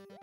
Hello,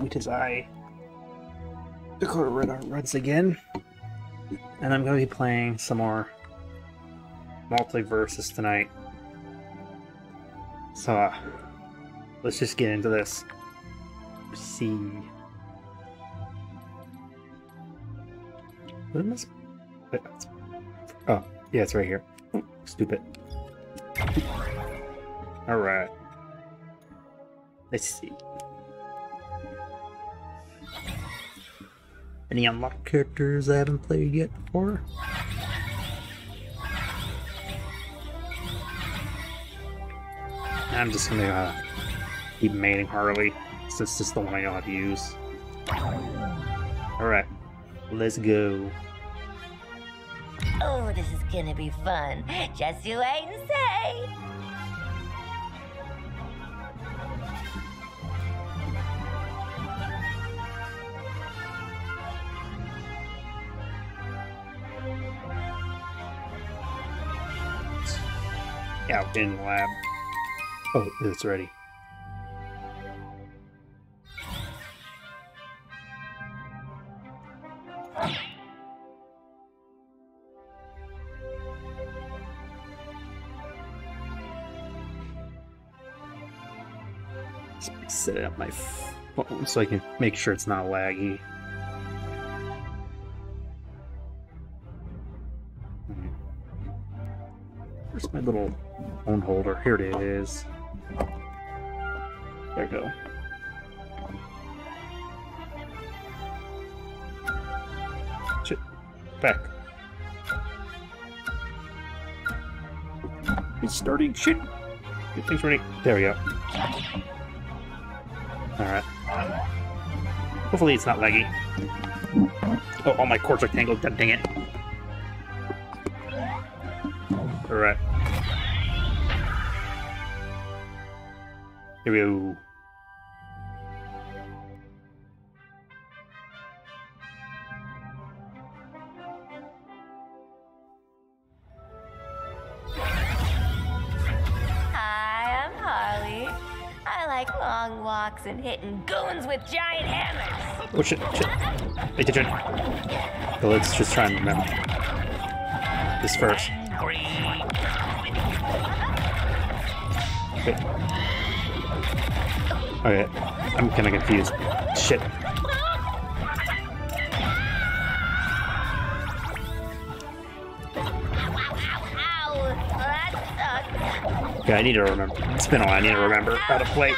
it is I, Dakota Redhart, once again, and I'm going to be playing some more multiverses tonight. So, let's just get into this. Let's see. Oh, yeah, it's right here. Stupid. Alright. Let's see. Any unlocked characters I haven't played yet before? I'm just gonna keep maining Harley, since this is the one I know how to use. Alright, let's go. Oh, this is gonna be fun. Just you wait and see. Out in the lab. Oh, it's ready. Just set it up my phone so I can make sure it's not laggy. Where's my little phone holder? Here it is. There we go. Shit. Back. It's starting. Shit. Get things ready. There we go. Alright. Hopefully it's not laggy. Oh, all my cords are tangled. God dang it. Alright. Here we go. like long walks and hitting goons with giant hammers. Oh, shit. Hey, kitchen. So let's just try and remember this first. Okay. I'm kind of confused. Shit. Yeah, I need to remember. It's been a while. I need to remember how to play.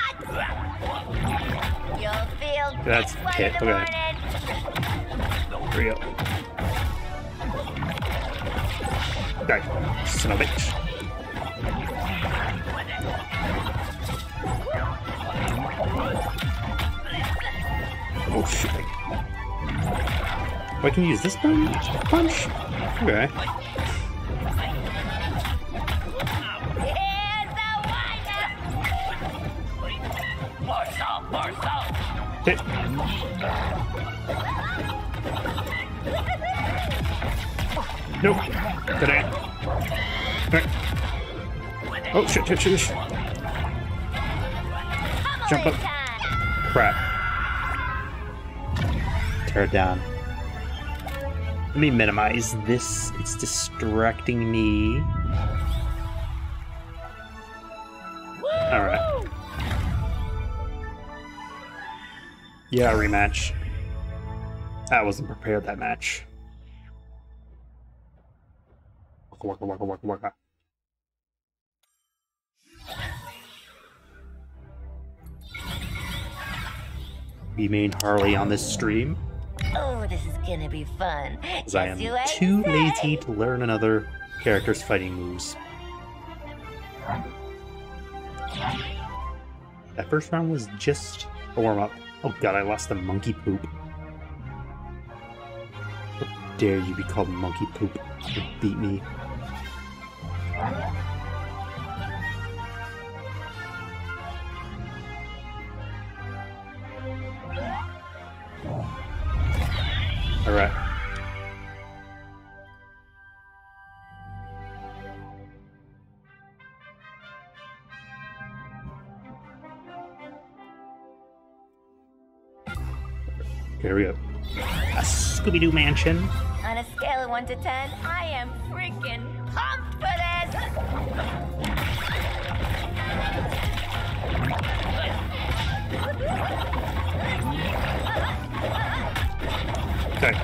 That's it. Okay. Here we go. Okay. Son of a bitch. Oh, shit. Why can you use this punch? Okay. Hit. No. Did I? Oh, shit. Jump up. Crap. Tear it down. Let me minimize this. It's distracting me. Alright. Yeah, rematch. I wasn't prepared that match. Waka waka. We main Harley on this stream. Oh, this is gonna be fun. Because I am too lazy to learn another character's fighting moves. That first round was just a warm-up. Oh god, I lost the monkey poop. How dare you be called monkey poop? You beat me. Alright. Here we go. A Scooby-Doo mansion. On a scale of 1 to 10, I am freaking pumped for this. Okay.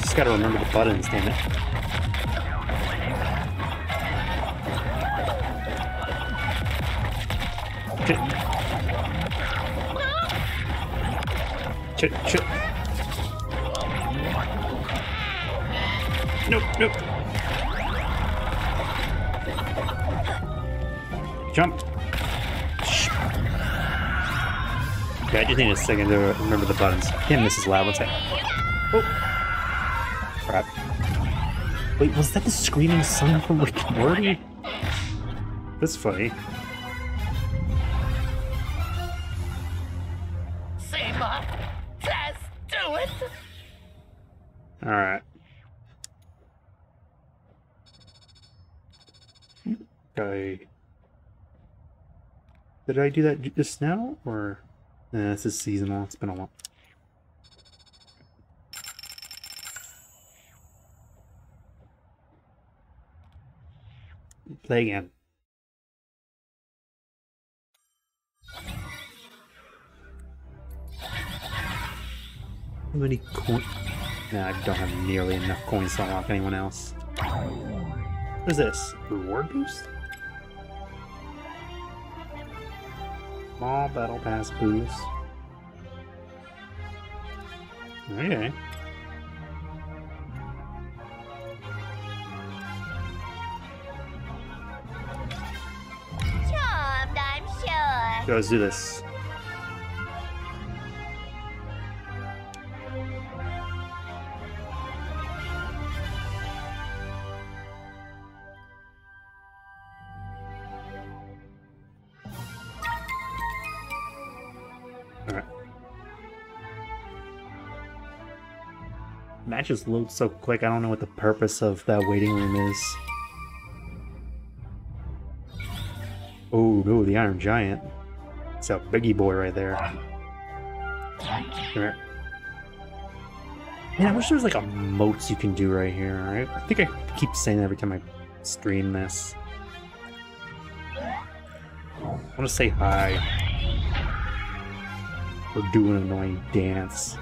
Just gotta remember the buttons, damn it. Chip. Nope. Jump. Okay, I just need a second to remember the buttons. Damn, this is loud. What's that? Oh. Crap. Wait, was that the screaming son from Rick Morty? That's funny. Alright. Okay. Did I do that just now? Or. Nah, this is seasonal. It's been a while. Play again. How many coins? Nah, I don't have nearly enough coins to unlock anyone else. What is this? Reward boost? Small battle pass boost. Okay. Charmed, I'm sure. So let's do this. Just load so quick. I don't know what the purpose of that waiting room is. Oh, no, the Iron Giant. It's a biggie boy right there. Come here. Man, I wish there was like a moats you can do right here, alright? I think I keep saying that every time I stream this. I want to say hi. Or do an annoying dance.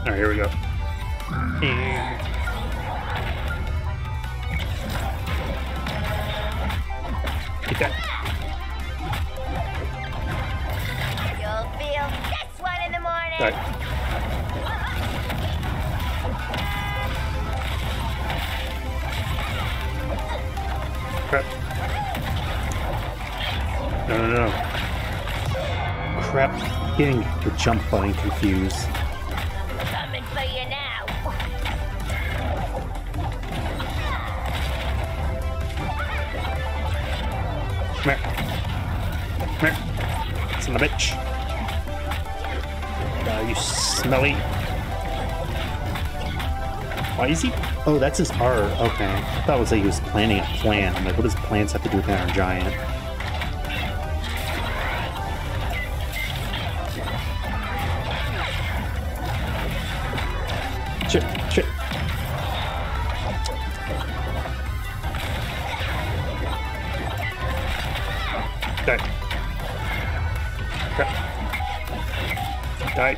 Alright, here we go. And... get that. You'll feel this one in the morning. All right. Crap. No, no, no. Crap. Getting the jump button confused. Coming for you now. Come here, son of a bitch. You smelly. Why is he? Oh, that's his R. Okay. I thought it was like he was planning a plan. I'm like, what does plans have to do with Iron Giant? Shit, shit. Okay. Die.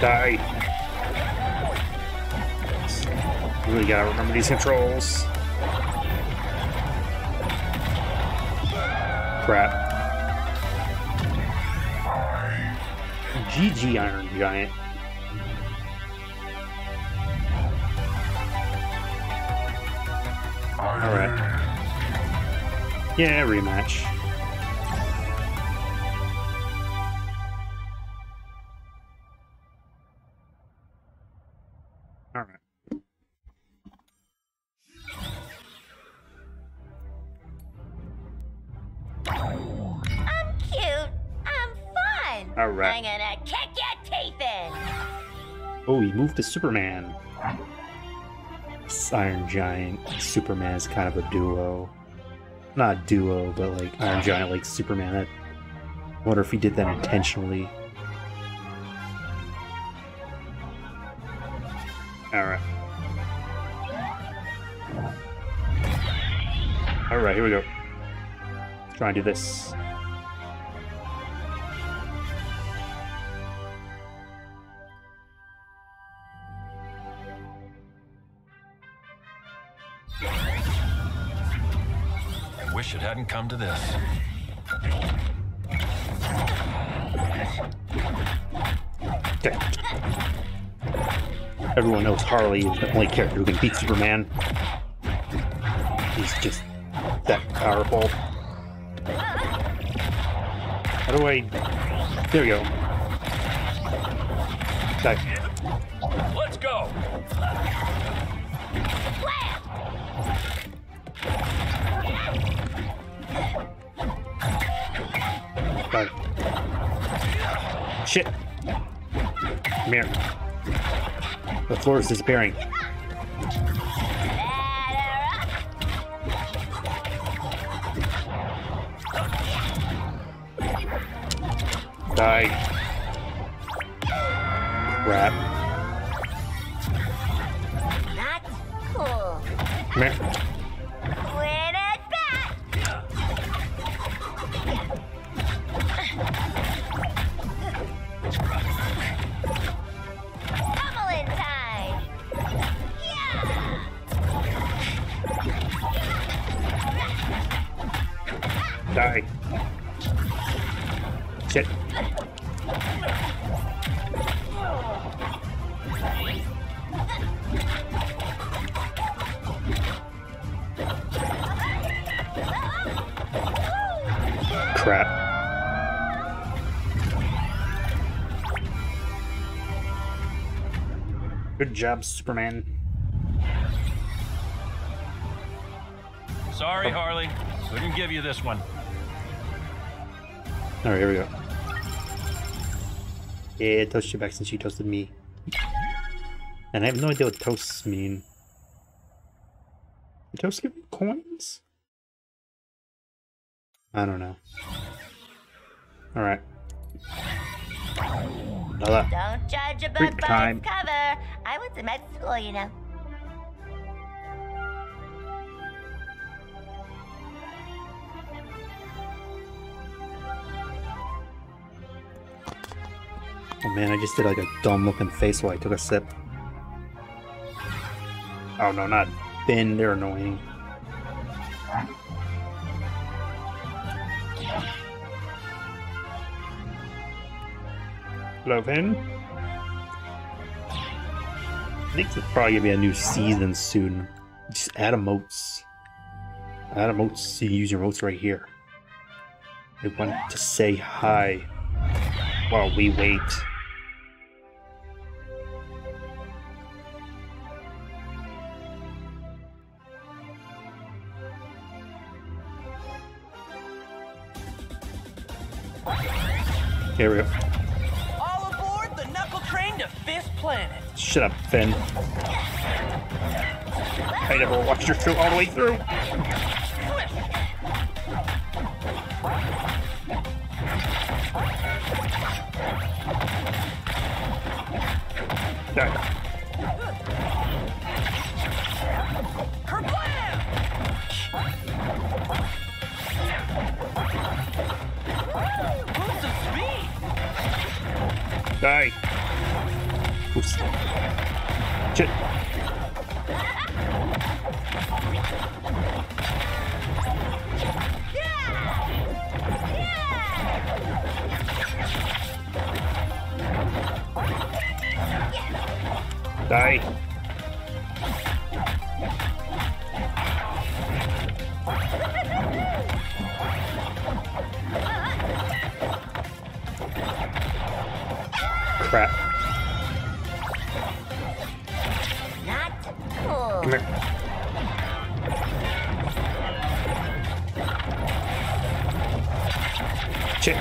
Die. Really gotta remember these controls. Crap. GG Iron Giant. Alright. Yeah, rematch. All right. I'm cute. I'm fun. All right. I'm gonna kick your teeth in. Oh, he moved to Superman. This Iron Giant, Superman is kind of a duo. Not a duo, but like Iron Giant, like Superman. I wonder if he did that intentionally. Alright. Alright, here we go. Let's try and do this. It hadn't come to this. Okay. Everyone knows Harley is the only character who can beat Superman. He's just that powerful. How do I... there we go. Okay. Let's go! Shit! Come here. The floor is disappearing. Die. Crap. Not cool. Come here. Win it back! Die. Shit. Crap. Good job, Superman. Sorry, Harley. So we can give you this one. All right, here we go. Yeah, I toasted you back since you toasted me. And I have no idea what toasts mean. Did toasts give me coins? I don't know. All right. Hola. Don't judge a book by its cover. I went to med school, you know. Oh man, I just did like a dumb looking face while I took a sip. Oh no, not Finn, they're annoying. Hello, Finn. I think there's probably gonna be a new season soon. Just add emotes. Add emotes, so you use your emotes right here. They want to say hi while we wait. Here we go. All aboard the knuckle train to Fist Planet. Shut up, Finn. I never watched your show all the way through. Die. Oops. Shit. Die. Crap. Not cool. Come here. Shit.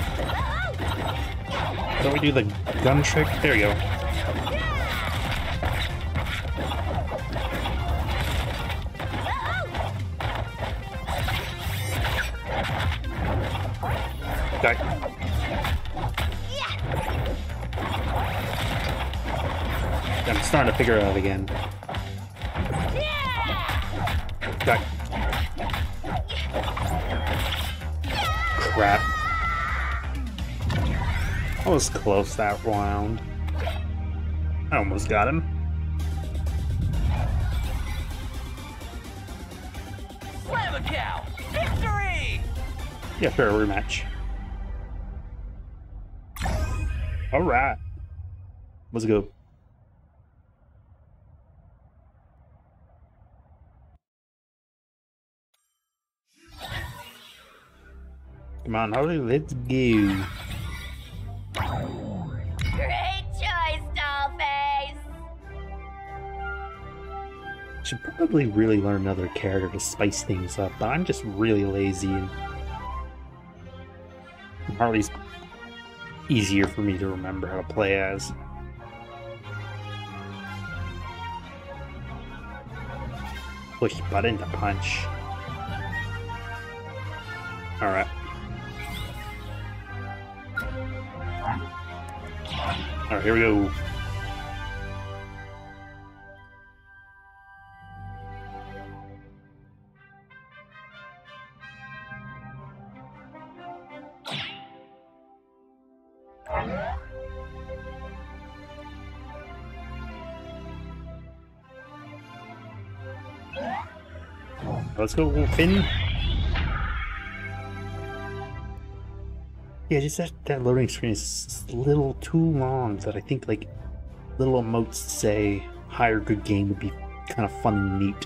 Don't we do the gun trick? There you go. Trying to figure it out again. God. Crap. I was close that round. I almost got him. Slam a cow! Victory! Yeah, fair rematch. Alright. Let's go. Come on, Harley, let's go. Great choice, Dollface! Should probably really learn another character to spice things up, but I'm just really lazy. And Harley's easier for me to remember how to play as. Push button to punch. Alright. All right, here we go. Let's go, Finn. Yeah, just that loading screen is a little too long that I think, like, little emotes say hi or good game would be kind of fun and neat.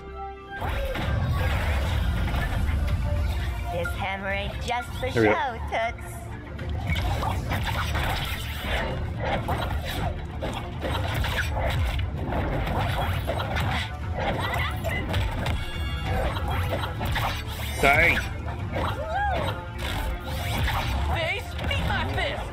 This hammer ain't just for show, Toots. Dang! Face, beat my fist!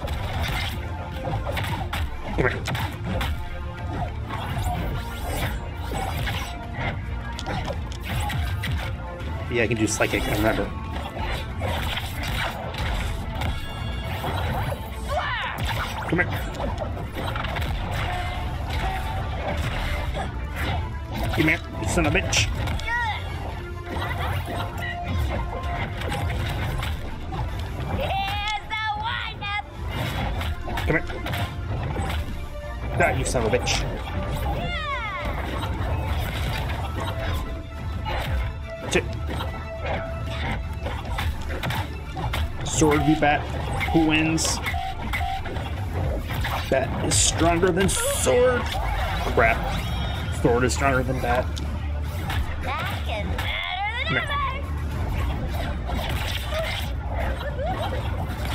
Yeah, I can do psychic, I remember. Come here. Come here, you son of a bitch. Come here. Ah, you son of a bitch. That's it. Sword v. bat. Who wins? Bat is stronger than sword. Crap. Sword is stronger than bat.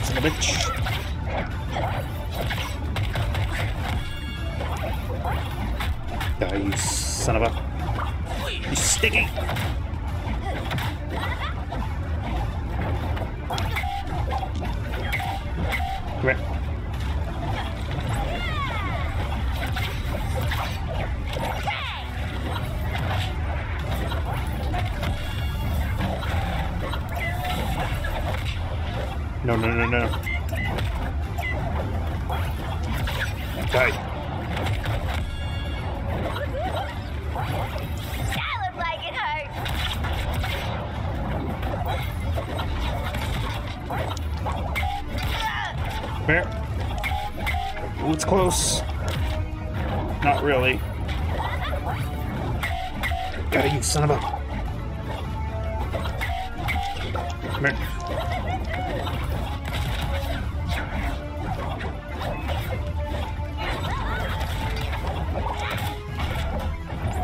Son of a bitch. Oh, you son of a... You sticky! Come here. No, no, no, no. Die. It's close. Not really. Got it, you son of a. Come here.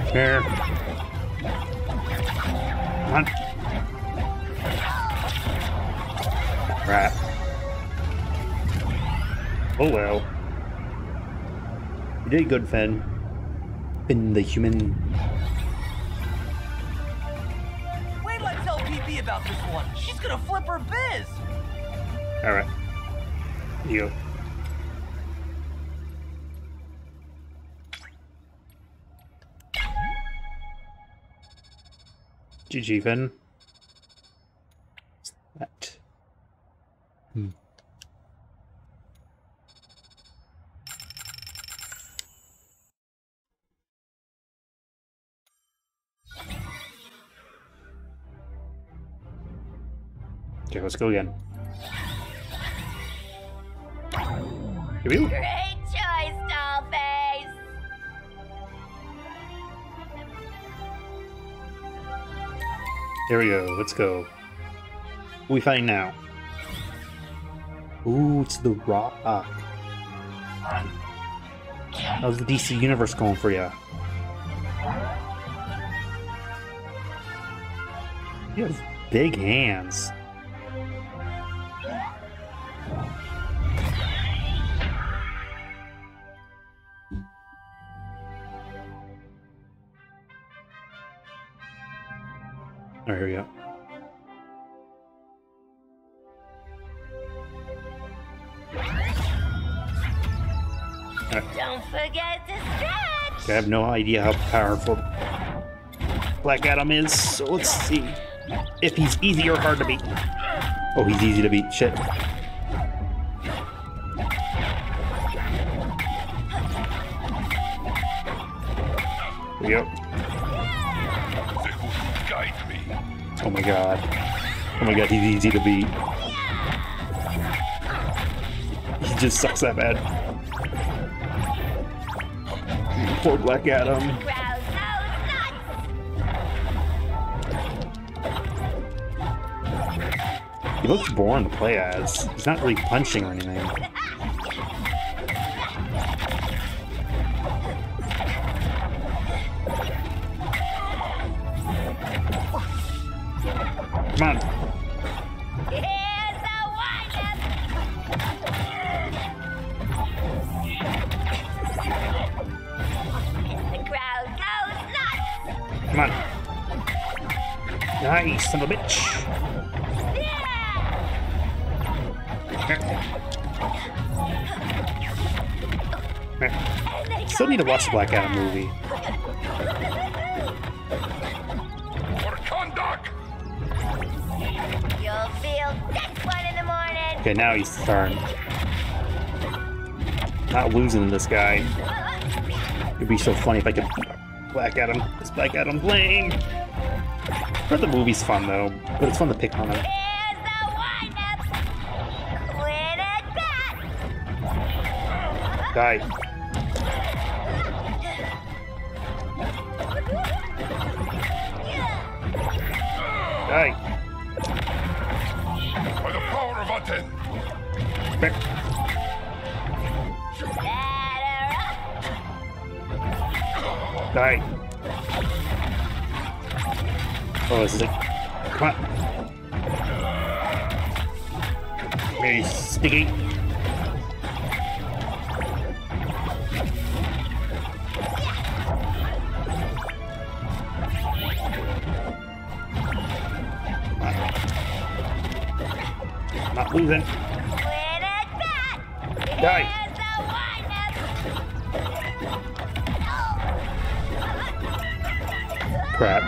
Come here. Come on. Crap. Oh well. You did good, Finn. Finn the human. Wait, let's tell PP about this one. She's gonna flip her biz. All right. You. GG, Finn. What's that? Hmm. Okay, let's go again. Great choice, Dollface! There we go, let's go. What are we fighting now? Ooh, it's the Rock. How's the DC Universe going for ya? You have big hands. Alright, here we go. Right. Don't forget to stretch! I have no idea how powerful Black Adam is, so let's see if he's easy or hard to beat. Oh, he's easy to beat. Shit. There we go. Oh my god. Oh my god, he's easy to beat. He just sucks that bad. Poor Black Adam. He looks boring to play as. He's not really punching or anything. Come on. The crowd goes nuts. Come on. Nice, son of a bitch. Still need to watch the Black Adam movie. You'll feel this one in the morning. Okay, now he's turned. Not losing this guy. It'd be so funny if I could Black Adam. It's Black Adam blame. I heard the movie's fun though, but it's fun to pick on it. Die. Die. By the power of Aten. Die. Oh, this is it. Come on. Very sticky. Not losing. Die. Crap.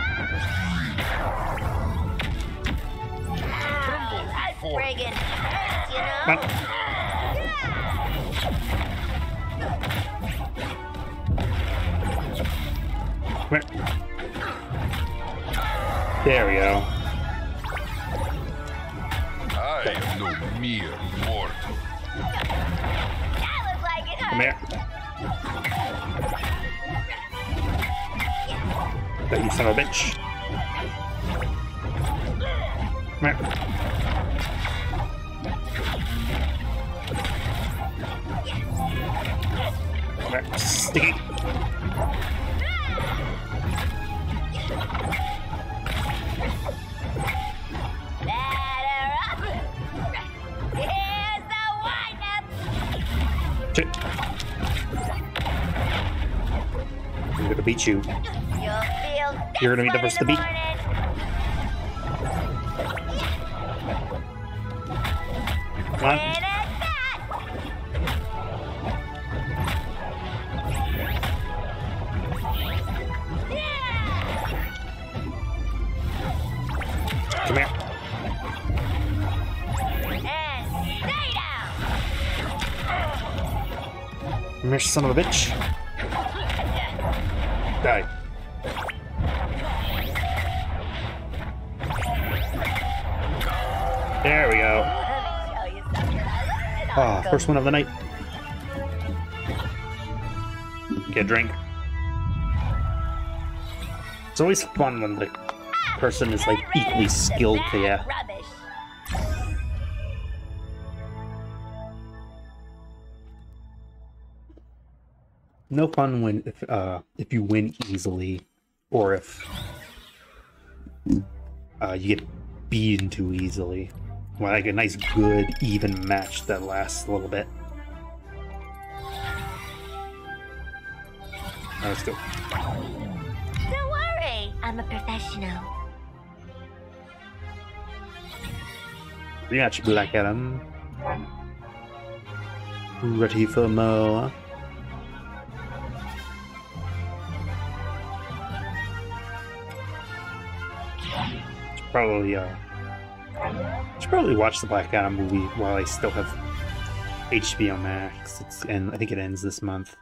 There we go. Come here. That you son of a bitch. Come here. Come here. Sticky. Beat you. You're gonna be the first to beat. Come on. Come here. Come here, son of a bitch. Die. There we go. Ah, oh, first one of the night. Get a drink. It's always fun when the person is like equally skilled to you. No fun when if you win easily, or if you get beaten too easily. Well, like a nice, good, even match that lasts a little bit. Right, let's go. Don't worry, I'm a professional. Rematch, Black Adam. Ready for more. Probably should probably watch the Black Adam movie while I still have HBO Max. It's, and I think it ends this month.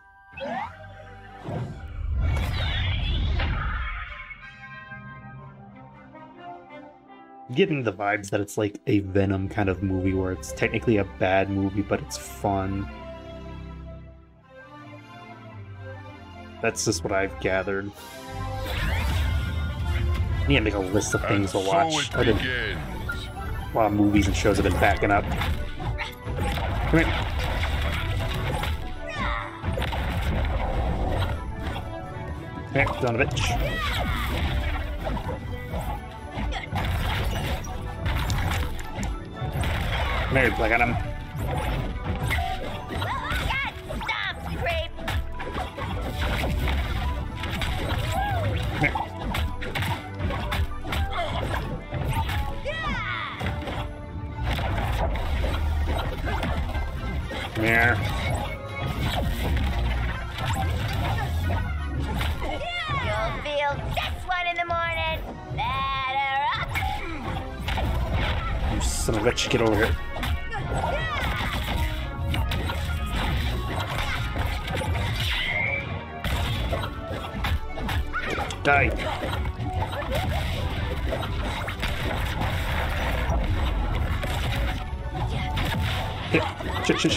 Getting the vibes that it's like a Venom kind of movie where it's technically a bad movie, but it's fun. That's just what I've gathered. I need to make a list of things to watch. So a lot of movies and shows have been backing up. Come here. Come here, son of a bitch. Come here, Black Adam. here. You'll feel this one in the morning. Better up. You son of a bitch, get over here. Die.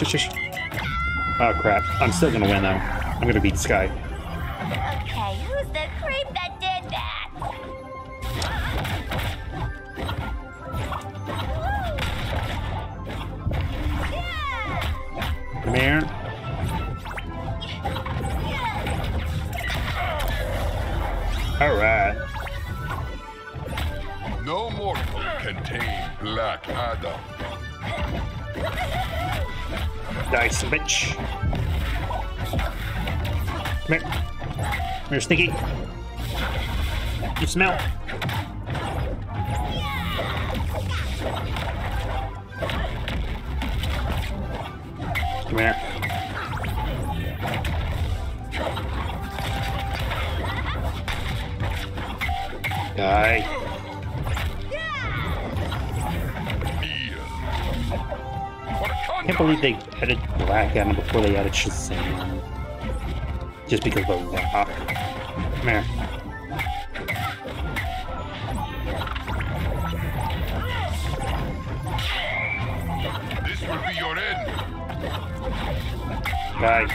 Shh. Oh crap, I'm still gonna win though. I'm gonna beat Sky. Okay, who's the creep that did that? Come here. Alright. No mortal can tame Black Adam. Dice, bitch. Come here. Come here, Sneaky. You smell. Come here. Die. I can't believe they added Black Adam before they added Shazam. Just because of the rock. Come here. This will be your end. Guys.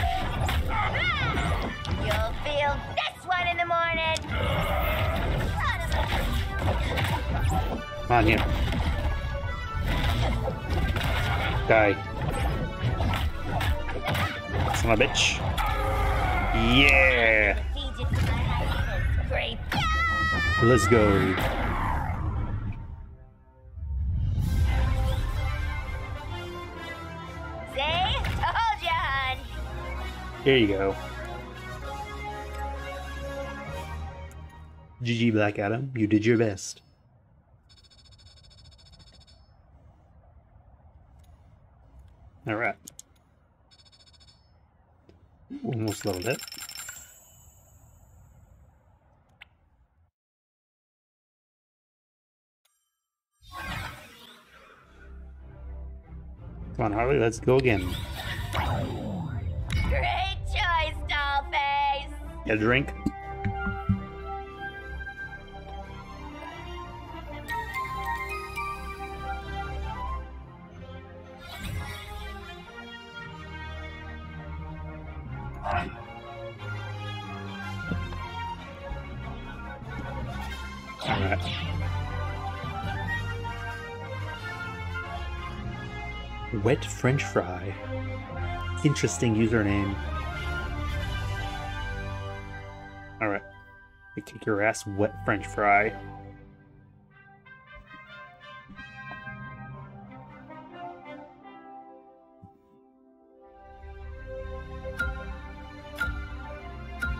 You'll feel this one in the morning. Come on here. Die. Son of a bitch. Yeah! Let's go. Say, hold ya, hon. Here you go. GG Black Adam, you did your best. Alright. Almost leveled it. Come on, Harley, let's go again. Great choice, Dollface! Get a drink. Wet French Fry. Interesting username. Alright. I kick your ass, Wet French Fry.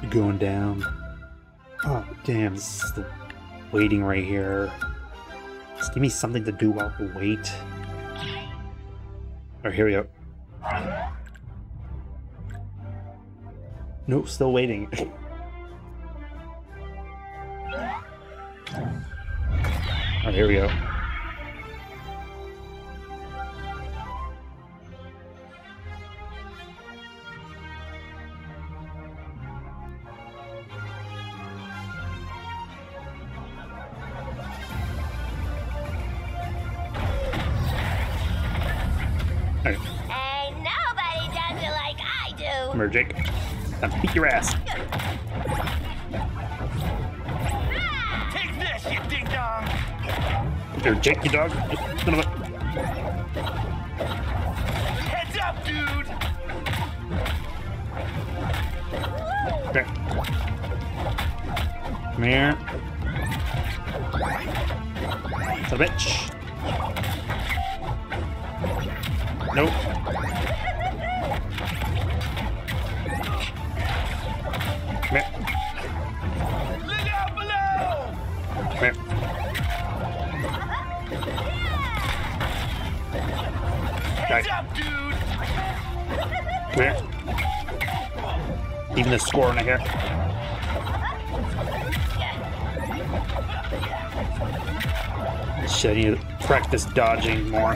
You're going down. Oh, damn. This is the waiting right here. Just give me something to do while we wait. Alright, here we go. Nope, still waiting. Alright, here we go. Jake. Time to beat your ass. Take this, you ding dong. There, Jake, you dog. Son of a... Heads up, dude. Okay. Come here. It's a bitch. Nope. Come here. Even the score in here. Shit, I need to practice dodging more.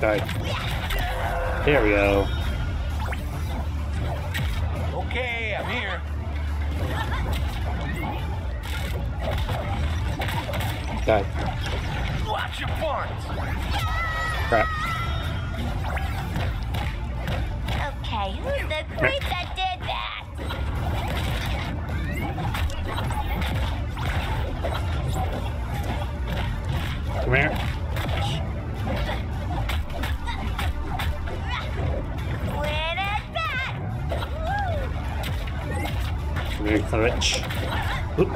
Die. There we go. Okay, I'm here. Die. Watch your points. Crap. Okay, who's the creep that did that? Come here. Rich. Oop.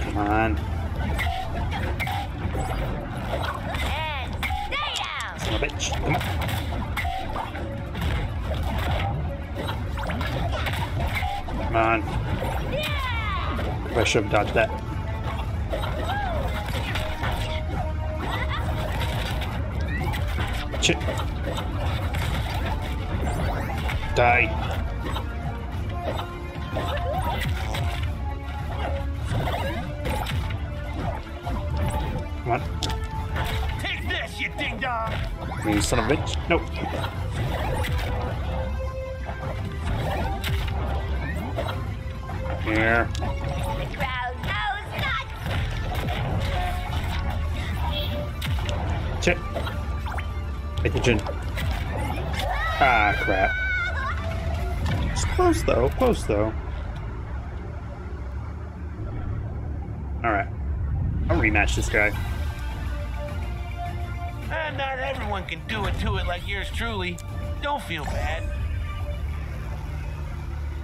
Come on. Son of a bitch. Come on. Come on. I should have dodged that. Shit. Die. You son of a bitch. Nope. Here. The crowd goes nuts. Shit. Hit the chin. Ah, crap. It's close though. Close though. Alright. I'll rematch this guy. Not everyone can do it to it like yours truly. Don't feel bad. I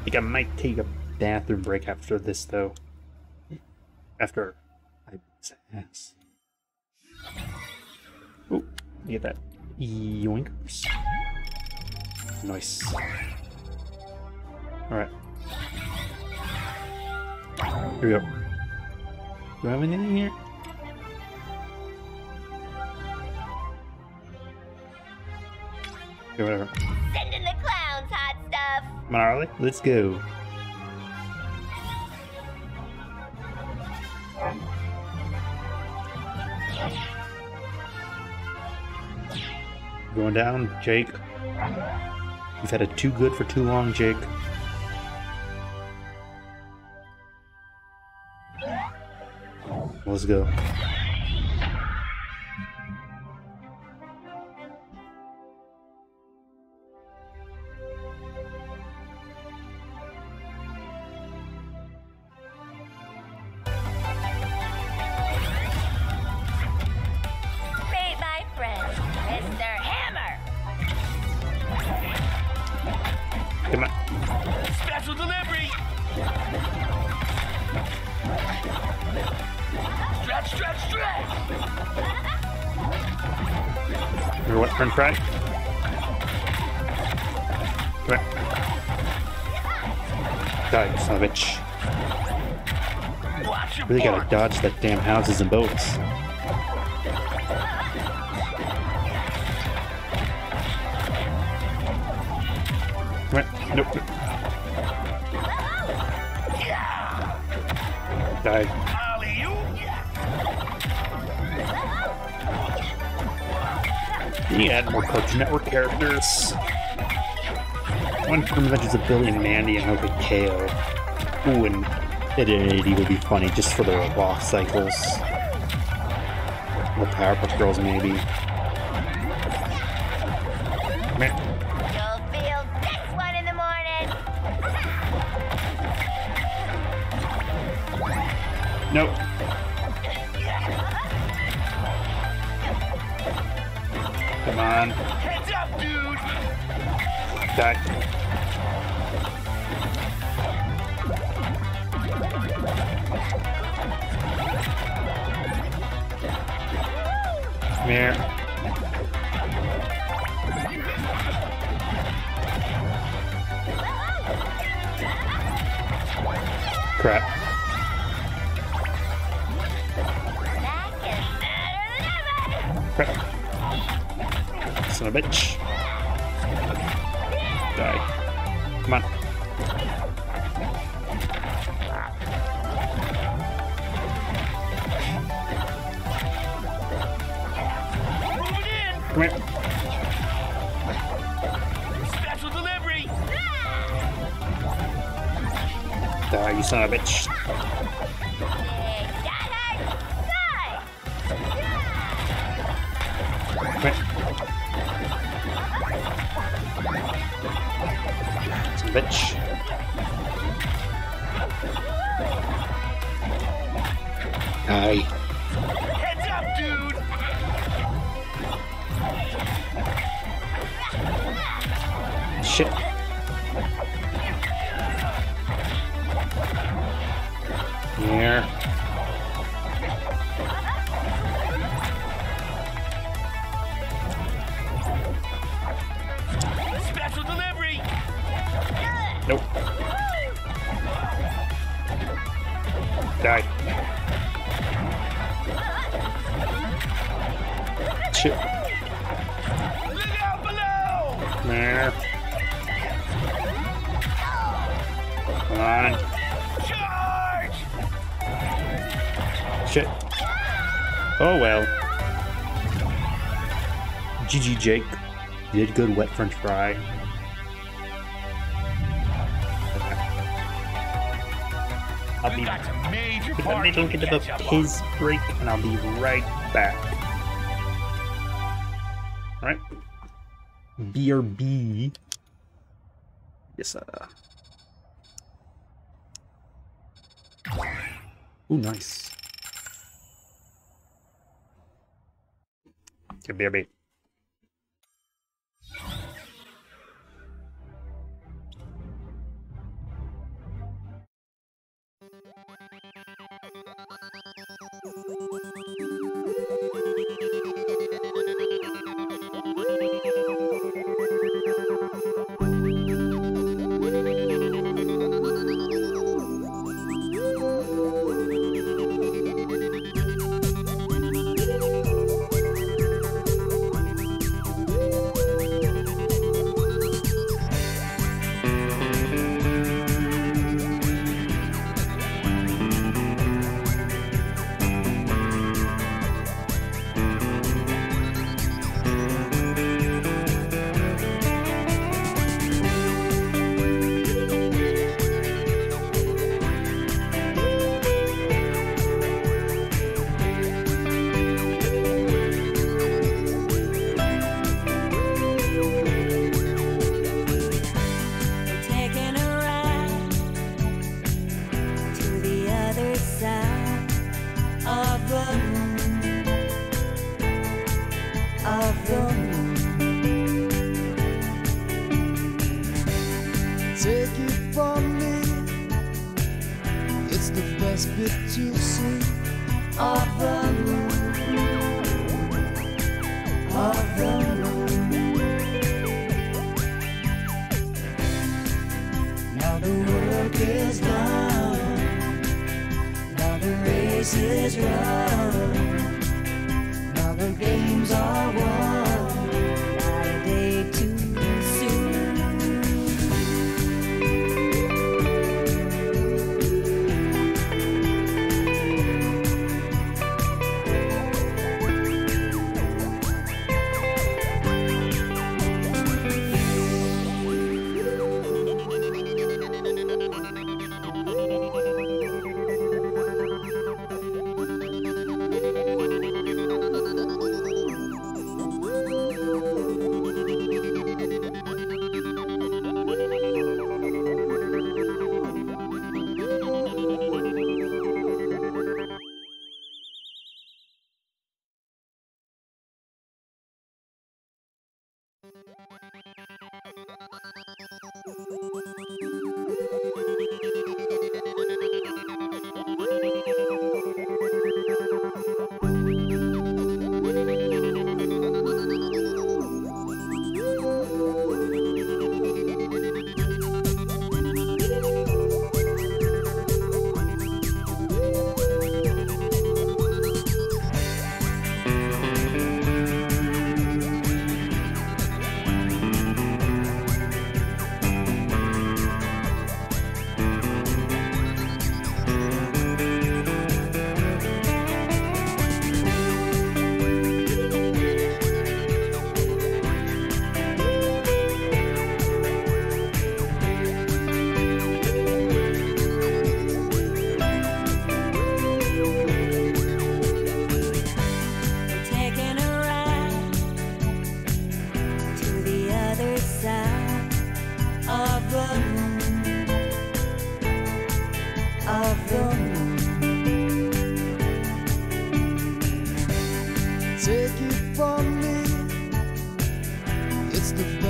think I might take a bathroom break after this, though. After I beat his ass. Ooh, you get that. Yoinkers. Nice. Alright. Here we go. Do I have anything here? Whatever. Send in the clowns, hot stuff. Come on, Harley. Let's go. Going down, Jake. You've had it too good for too long, Jake. Let's go. Dodge that damn houses and boats. Nope. Die. Can you add more Cartoon Network characters? One from Adventures of Billy and Mandy and Hope and KO. Ooh, and it would be funny just for the walk cycles. The Powerpuff Girls, maybe. You'll feel this one in the morning. Nope. Come on. Heads up, dude. Die. Come here. Crap. That Crap. Son of a bitch. Die. Come on. Come here. Special delivery. Die, you son of a bitch. Bitch. Aye. Heads up, dude. Shit. Yeah. Special delivery. Nope. Die. Shit. Look out below! There. Come on. Charge! Shit. Oh well. GG Jake. You did good, Wet French Fry. I'll be taking a bit of his break, and I'll be right back. All right, BRB. Yes, sir. Ooh, nice. Okay, BRB.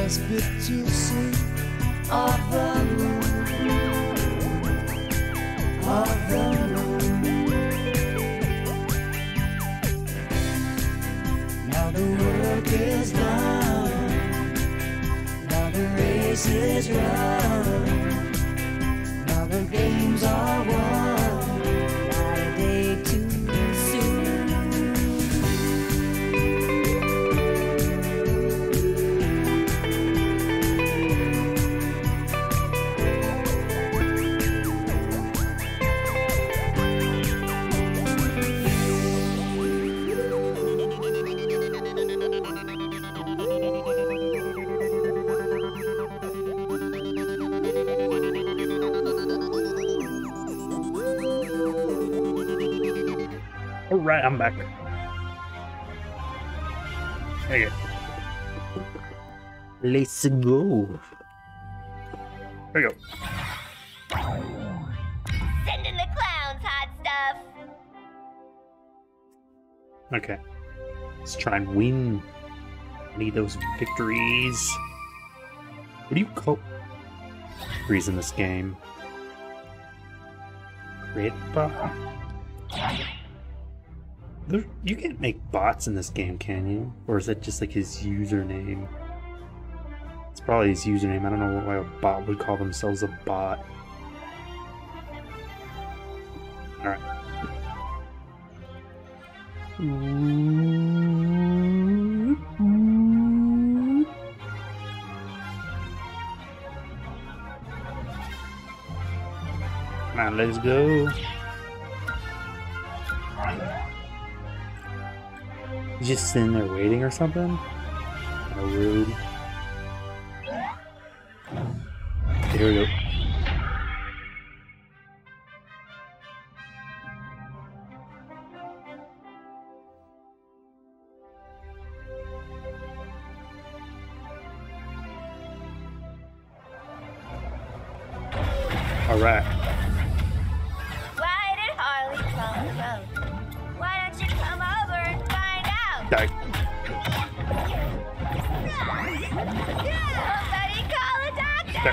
last bit too sweet of the moon, of the moon. Now the work is done, now the race is run, now the games are won, not a day too soon. Right, I'm back. There you go. Let's go. There you go. Send in the clowns, hot stuff. Okay. Let's try and win. I need those victories. What do you call victories in this game? Red bar? You can't make bots in this game, can you? Or is that just like his username? It's probably his username. I don't know why a bot would call themselves a bot. Alright. Now let's go. Just sitting there waiting or something? Kind of rude. Here we go. All right. Why did Harley come? Why don't you come over and find out? Sorry. Somebody call a doctor!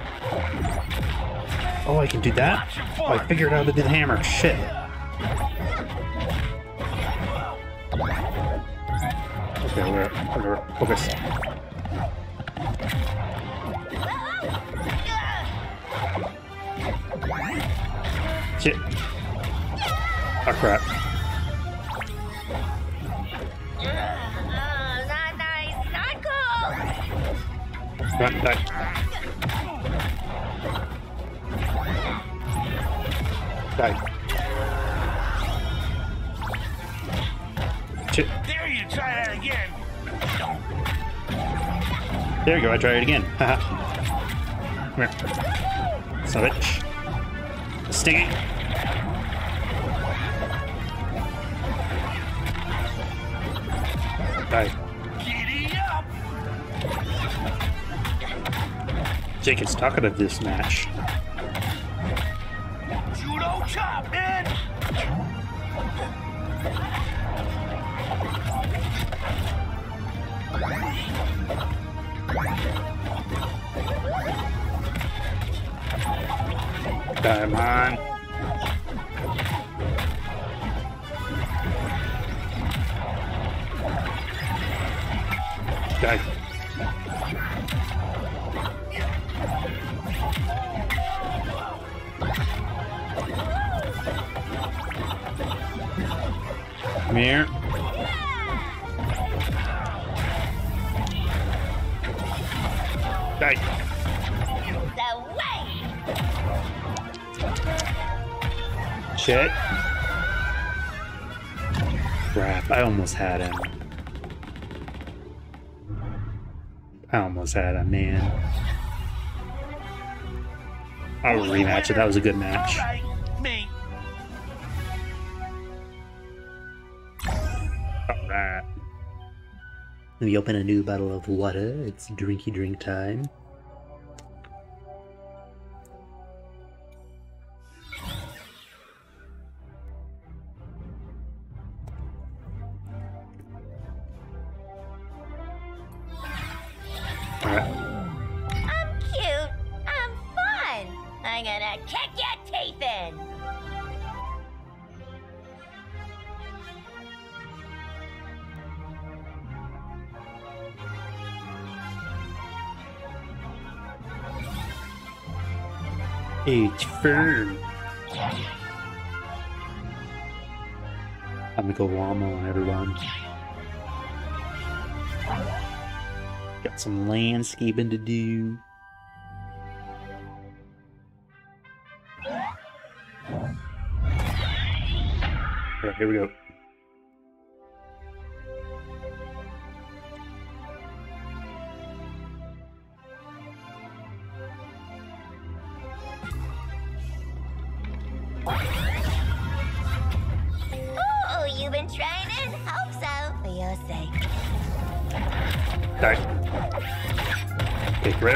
Do that? Oh, I figured out how to do the hammer. Shit. Okay, we're focus. Shit. Oh crap. Not nice, not cool. Not nice. There you try that again. There you go, I try it again. Haha. Come here. Son of a bitch. Stingy. Die. Giddy up. Jake is talkative this match. Come on. Die. Come here. Die. Shit. Crap, I almost had him. I almost had him, man. I will rematch it. That was a good match. Alright. We open a new bottle of water. It's drinky drink time. It's firm. I'm gonna go llama on everyone. Got some landscaping to do. Alright, here we go.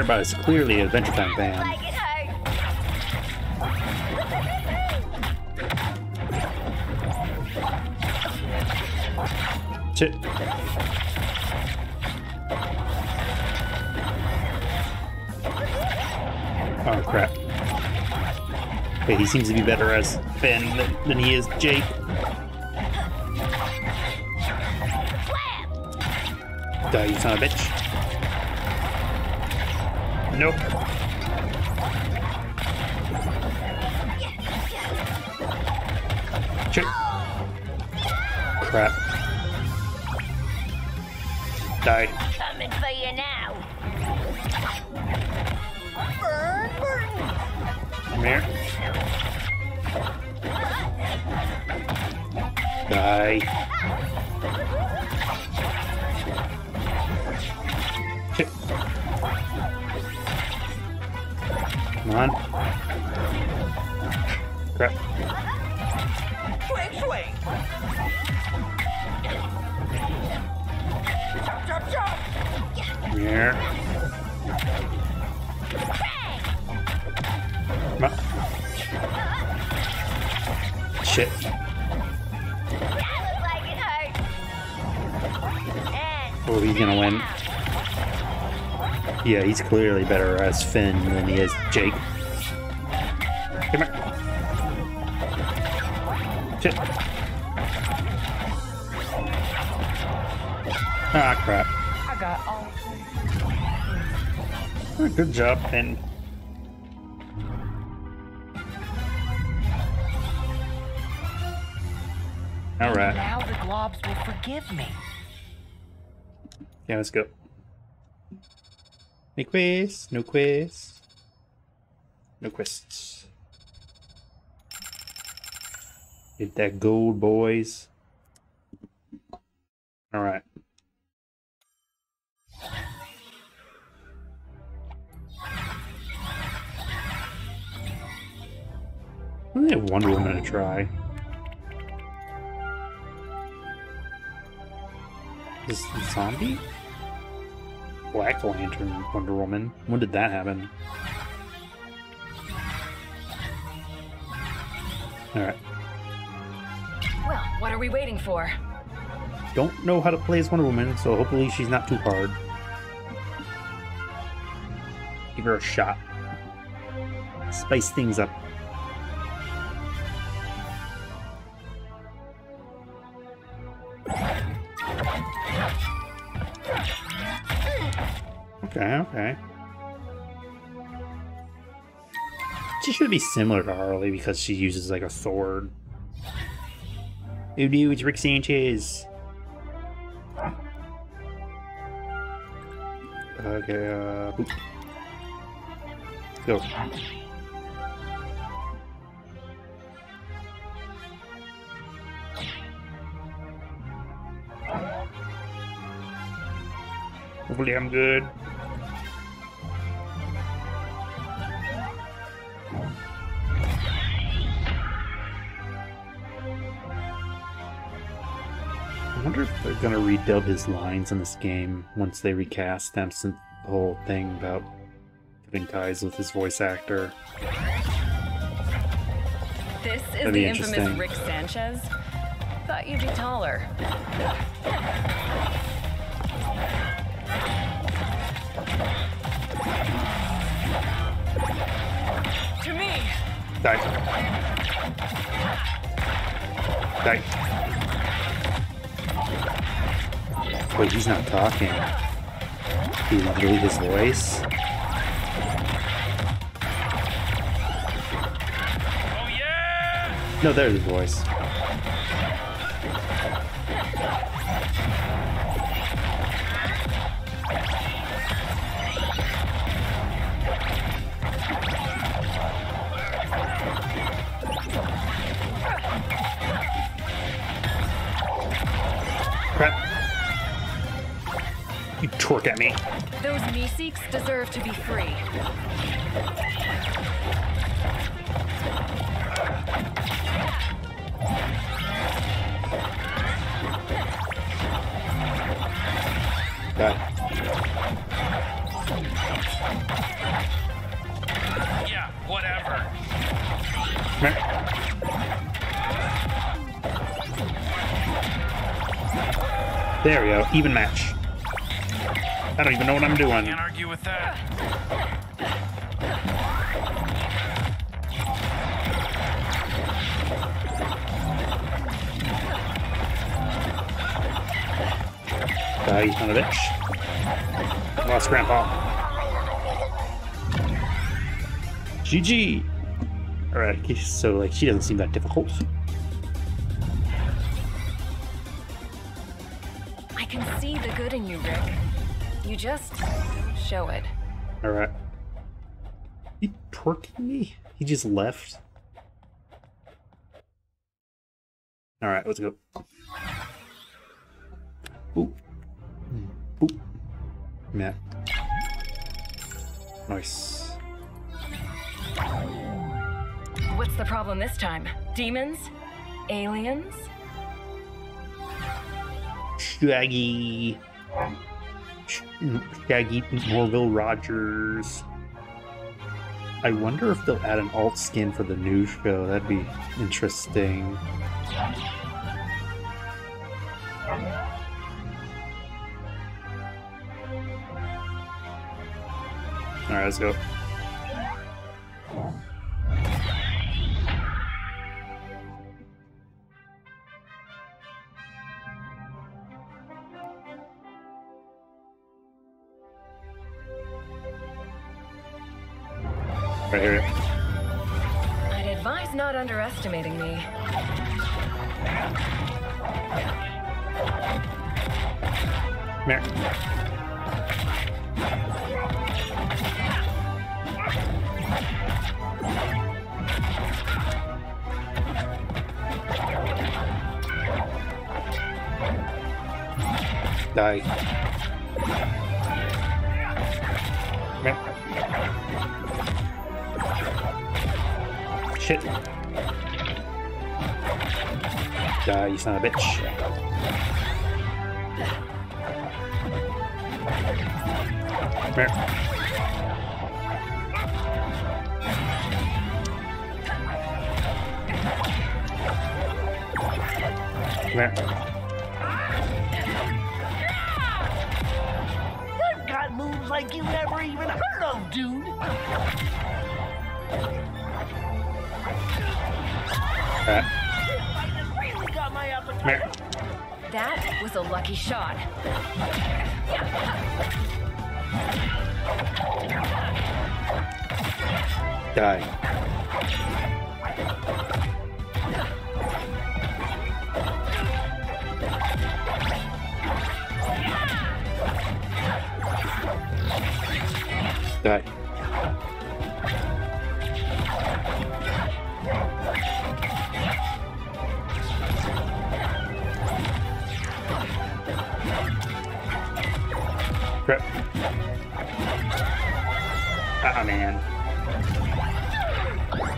But it's clearly an Adventure Time fan. Shit. Oh crap. Hey, he seems to be better as Finn than he is Jake. Die, you son of a bitch. Nope. Shit. Crap. Died. Coming for you now. Burn, burn. Come here. Die. Come on. Crap. Swing, swing. Chop, chop, chop. Come here. Come on. Shit. That looks like it hurt. Oh, he's gonna win. Yeah, he's clearly better as Finn than he is Jake. Come here. Shit. Ah, crap. I got all. Good job, Finn. All right. Now the globs will forgive me. Yeah, let's go. Any quests? No quests. No quests. Get that gold, boys. Alright. I only have Wonder Woman to try. Is this a zombie? Black Lantern, Wonder Woman. When did that happen? Alright. Well, what are we waiting for? Don't know how to play as Wonder Woman, so hopefully she's not too hard. Give her a shot. Spice things up. Okay. She should be similar to Harley because she uses like a sword. Who knew it's Rick Sanchez? Okay, boop. Go. Hopefully I'm good. I wonder if they're gonna redub his lines in this game once they recast them, since the whole thing about cutting ties with his voice actor. This is the infamous Rick Sanchez. Thought you'd be taller. To me. Die. Die. Wait, he's not talking. Do you want to leave his voice? Oh yeah! No, there's his voice. Twerk at me. Those Meeseeks deserve to be free. Yeah, whatever. There we go. Even match. I don't even know what I'm doing. Can't argue with that. Die, you son of a bitch. Lost Grandpa. GG. Alright, so like she doesn't seem that difficult. I can see the good in you, Rick. You just show it. Alright. He twerking me? He just left. Alright, let's go. Boop. Boop. Yeah. Nice. What's the problem this time? Demons? Aliens? Shaggy. Shaggy Morville Rogers. I wonder if they'll add an alt skin for the new show. That'd be interesting. Alright, let's go. I'd advise not underestimating me. Meh. Die. Shit. Die, you son of a bitch. You've got moves like you never even heard of, dude. That was a lucky shot. Die. Die. Crap. Ah, man.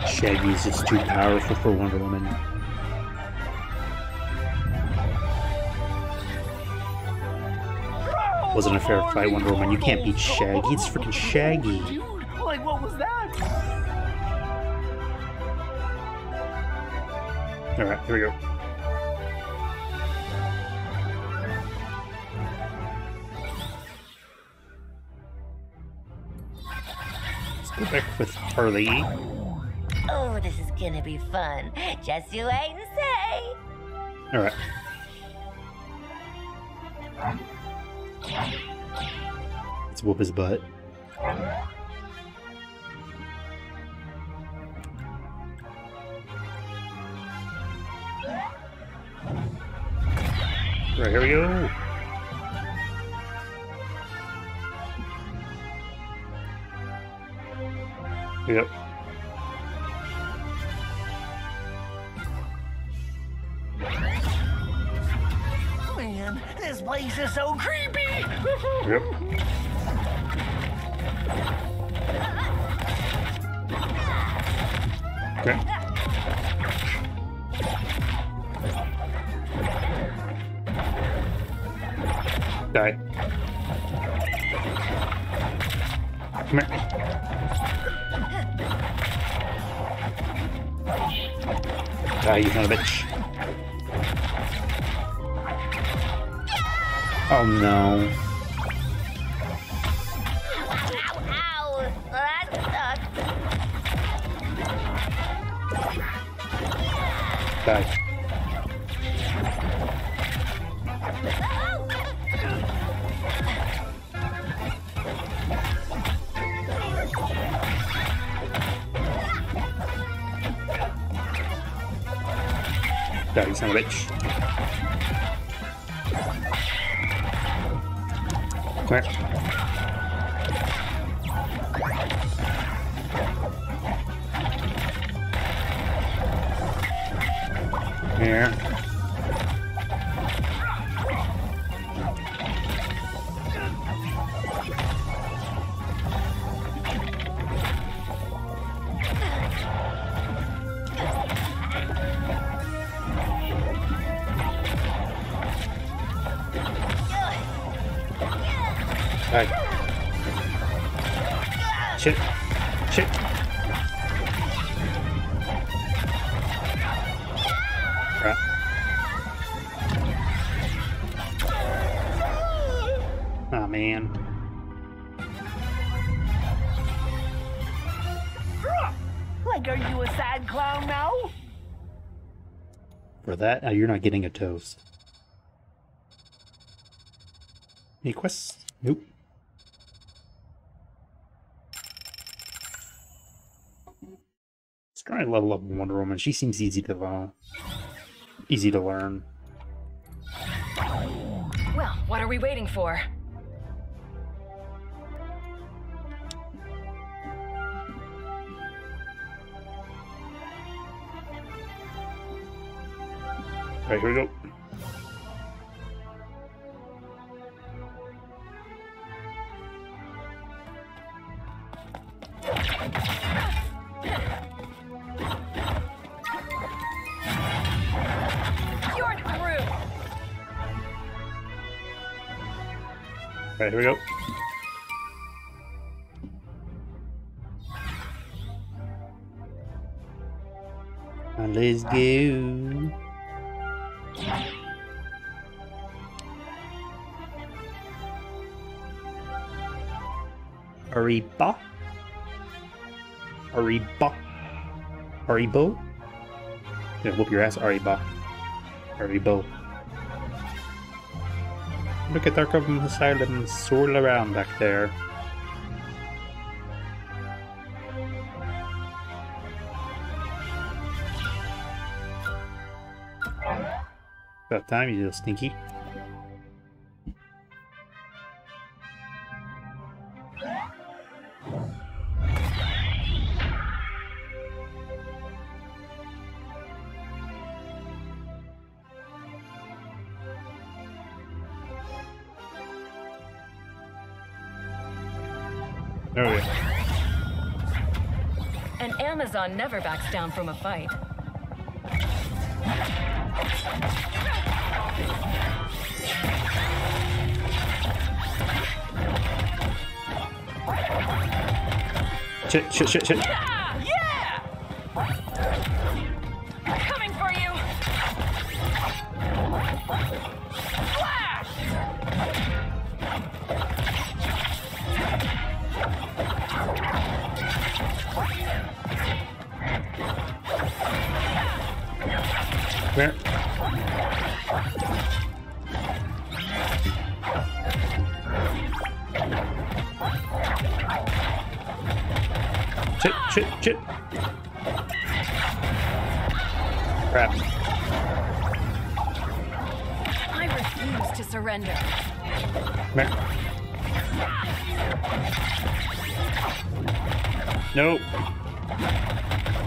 Shaggy's just too powerful for Wonder Woman. Wasn't a fair fight, Wonder Woman. You can't beat Shaggy. It's freaking Shaggy. Like, what was that? All right, here we go. We're back with Harley. Oh, this is gonna be fun. Just you wait and say. All right. Let's whoop his butt. All right, here we go. Yep. Man, this place is so creepy. Yep. Okay. Die. Come here. Die, you son of a bitch. Oh no. Ow, ow, that sucks. Die. You son of a bitch. Quick. Here. Shit. Shit. Crap. Oh, man. Like, are you a sad clown now? For that, you're not getting a toast. Any quests? Nope. Try to level up Wonder Woman. She seems easy to learn. Well, what are we waiting for? All right, here we go. Alright, here we go. And let's go. Arriba. Arriba. Arribo. Gonna whoop your ass, Arriba. Arribo. Look at Arkham Asylum swirl around back there. About time, you little stinky. Oh, yeah. An Amazon never backs down from a fight. Shit, shit, shit, shit. Yeah! Yeah! Coming for you! Flash! Where? Chit, chit, chit. Crap. I refuse to surrender. No.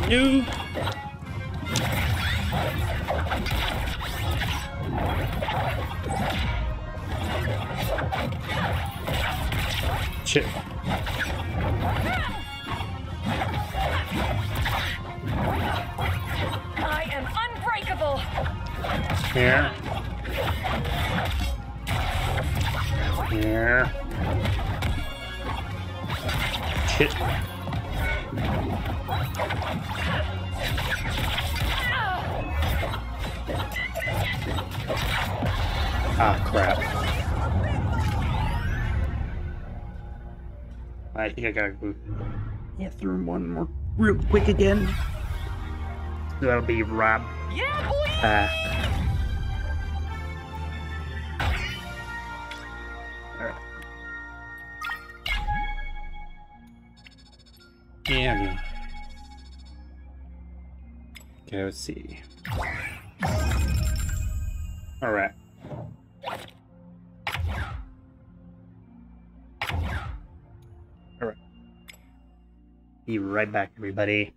You. Chit. I am unbreakable. Here. Here. Shit. Ah, crap. I think I gotta go. Yeah, through one more real quick again. That'll be Rob. Yeah, boy. All right. Yeah. Okay, let's see. All right. Be right back, everybody.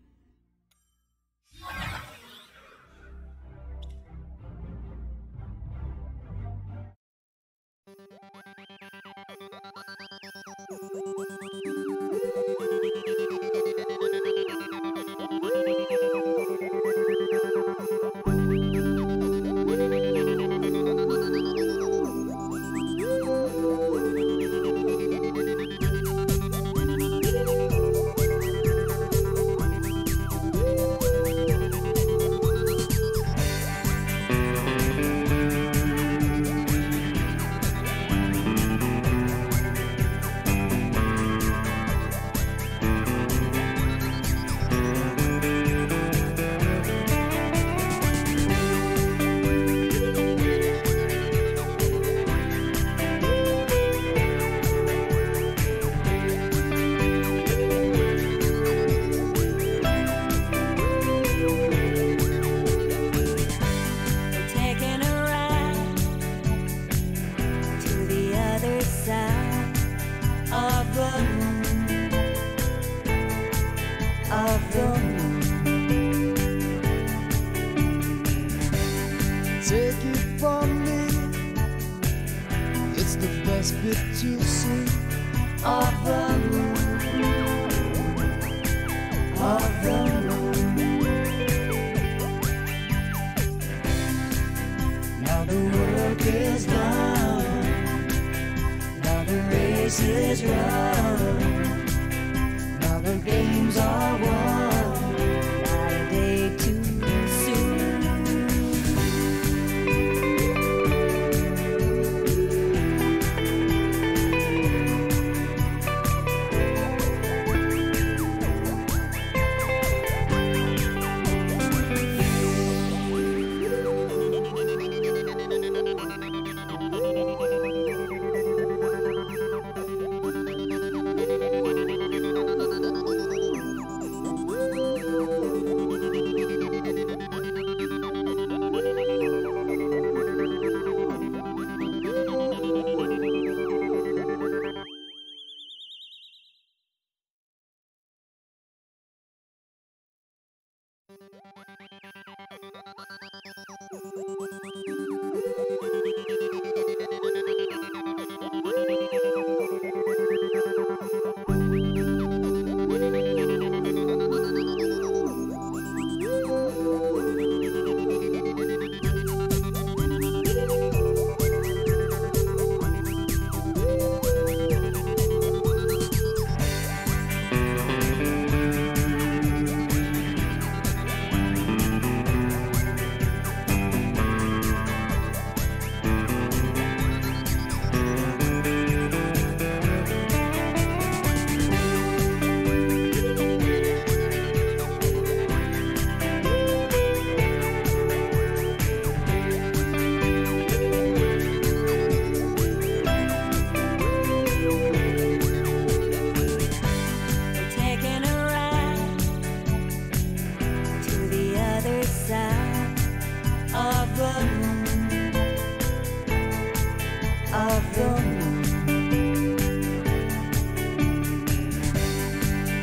of the moon.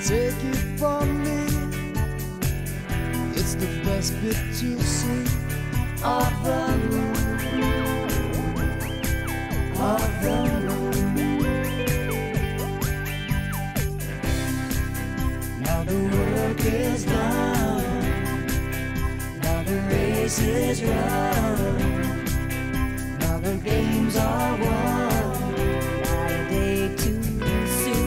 Take it from me, it's the best bit to see of the moon, of the moon. Now the work is done, now the race is run. The games are won, not a day too soon.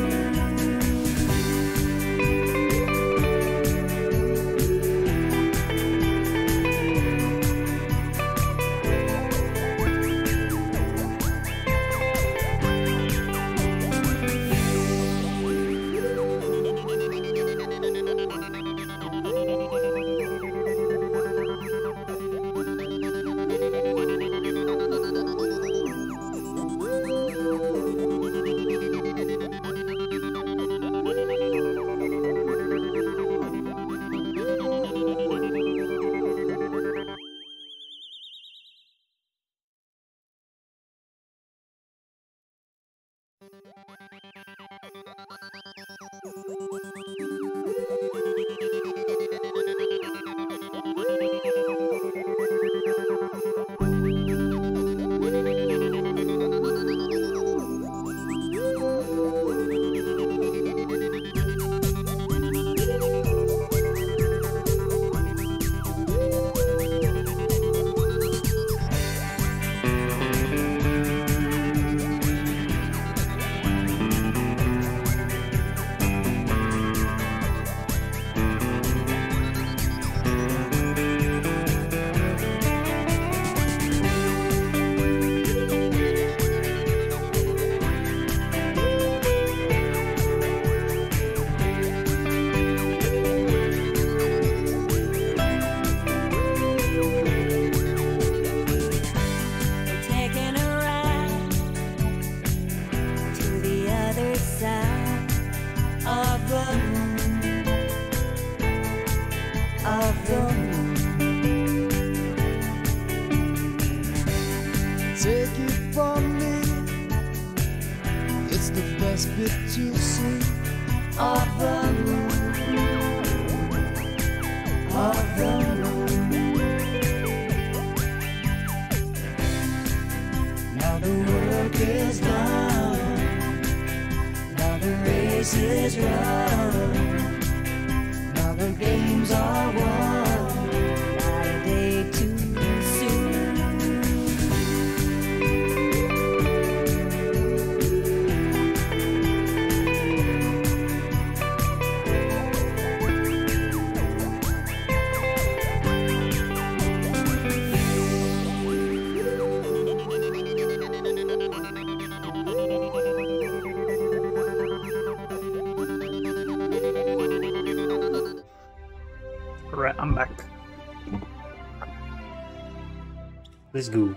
Let's go.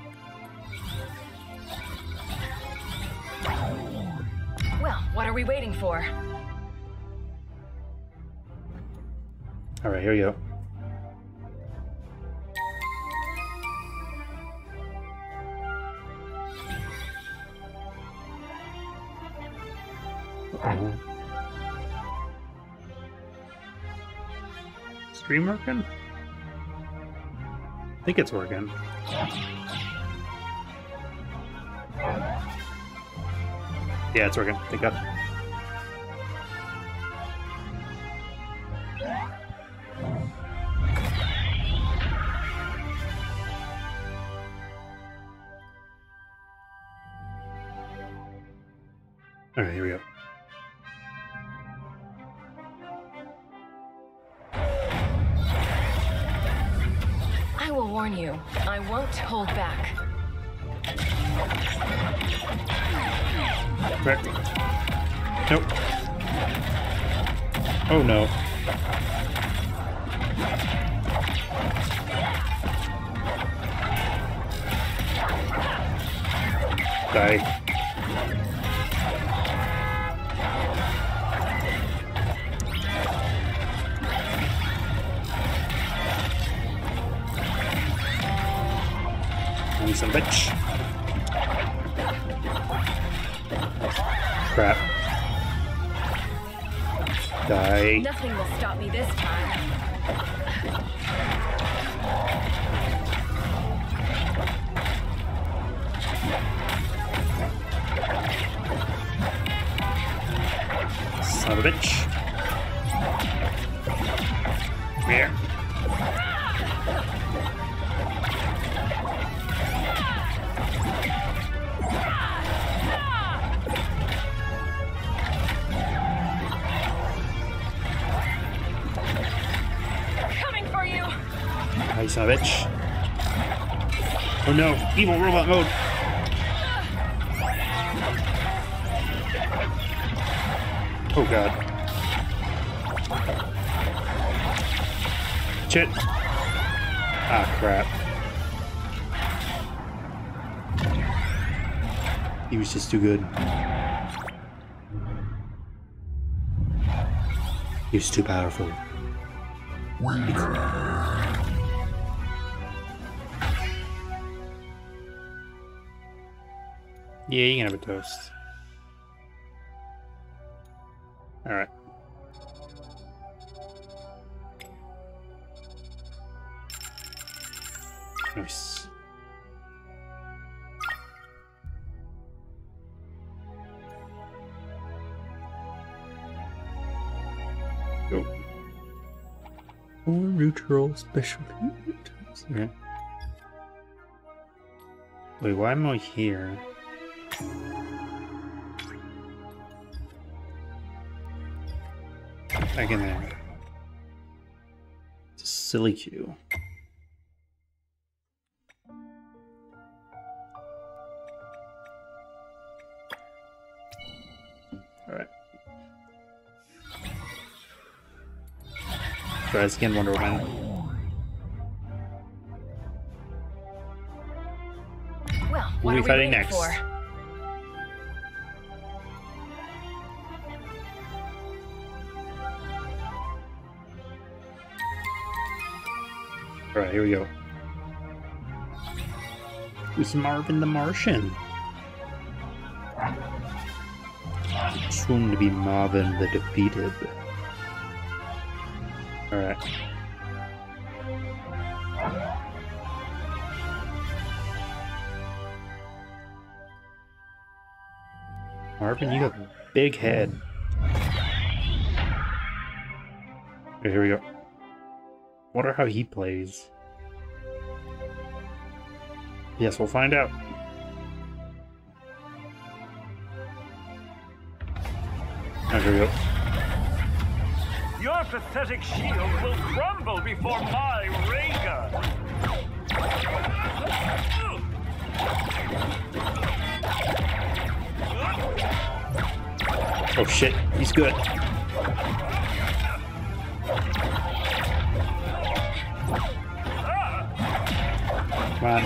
Well, what are we waiting for? All right, here we go. Stream working? I think it's working. Yeah, it's working. Thank God. All right, here we go. I will warn you, I won't hold back. Right. Nope. Oh no. Die. Some bitch. crap. Die. Nothing will stop me this time. Son of a bitch. Come here. Son of a bitch. Oh no, evil robot mode. Oh god. Shit. Ah, crap. He was just too good. He was too powerful. Yeah, you can have a toast. Alright. Nice. Go. Or neutral special items. Okay. Wait, why am I here? Back in there. It's a silly queue. Alright. Try this again, Wonder Woman. Well, what are we fighting next? For? Alright, here we go. It's Marvin the Martian. Soon to be Marvin the Defeated. Alright. Marvin, you have a big head. Okay, here we go. Wonder how he plays. Yes, we'll find out. Right, here we go. Your pathetic shield will crumble before my ray gun. Oh shit, he's good. Come on.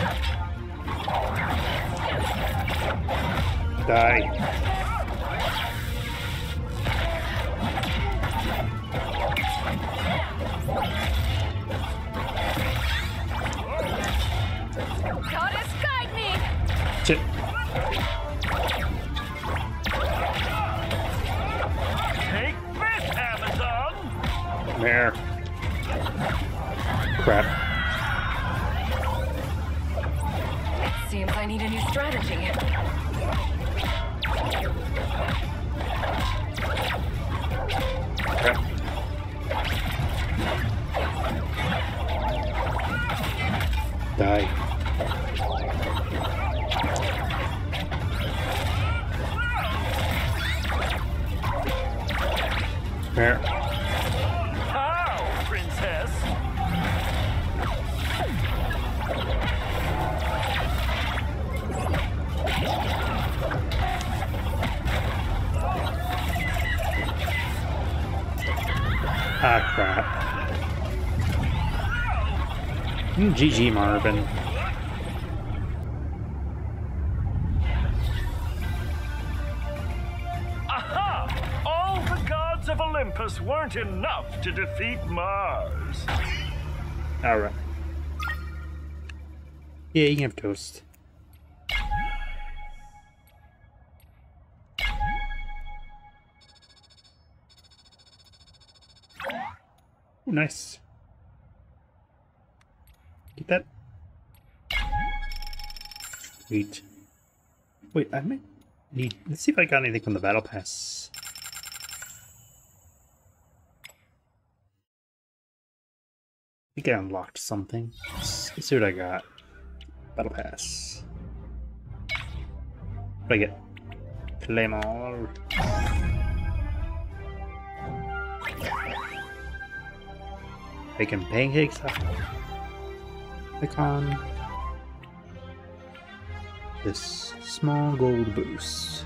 Die. Goddess, guide me. Shit. Take this, Amazon. There. Crap. Seems I need a new strategy. Crap. Die. There. How, princess? Ah, crap. GG, Marvin. Aha! All the gods of Olympus weren't enough to defeat Mars. Alright. Yeah, you can have toast. Oh, nice. Get that. Sweet. Wait, I might need... Let's see if I got anything from the battle pass. I think I unlocked something. Let's see what I got. Battle pass. What do I get? Claymore. Bacon pancakes. Icon. This small gold boost.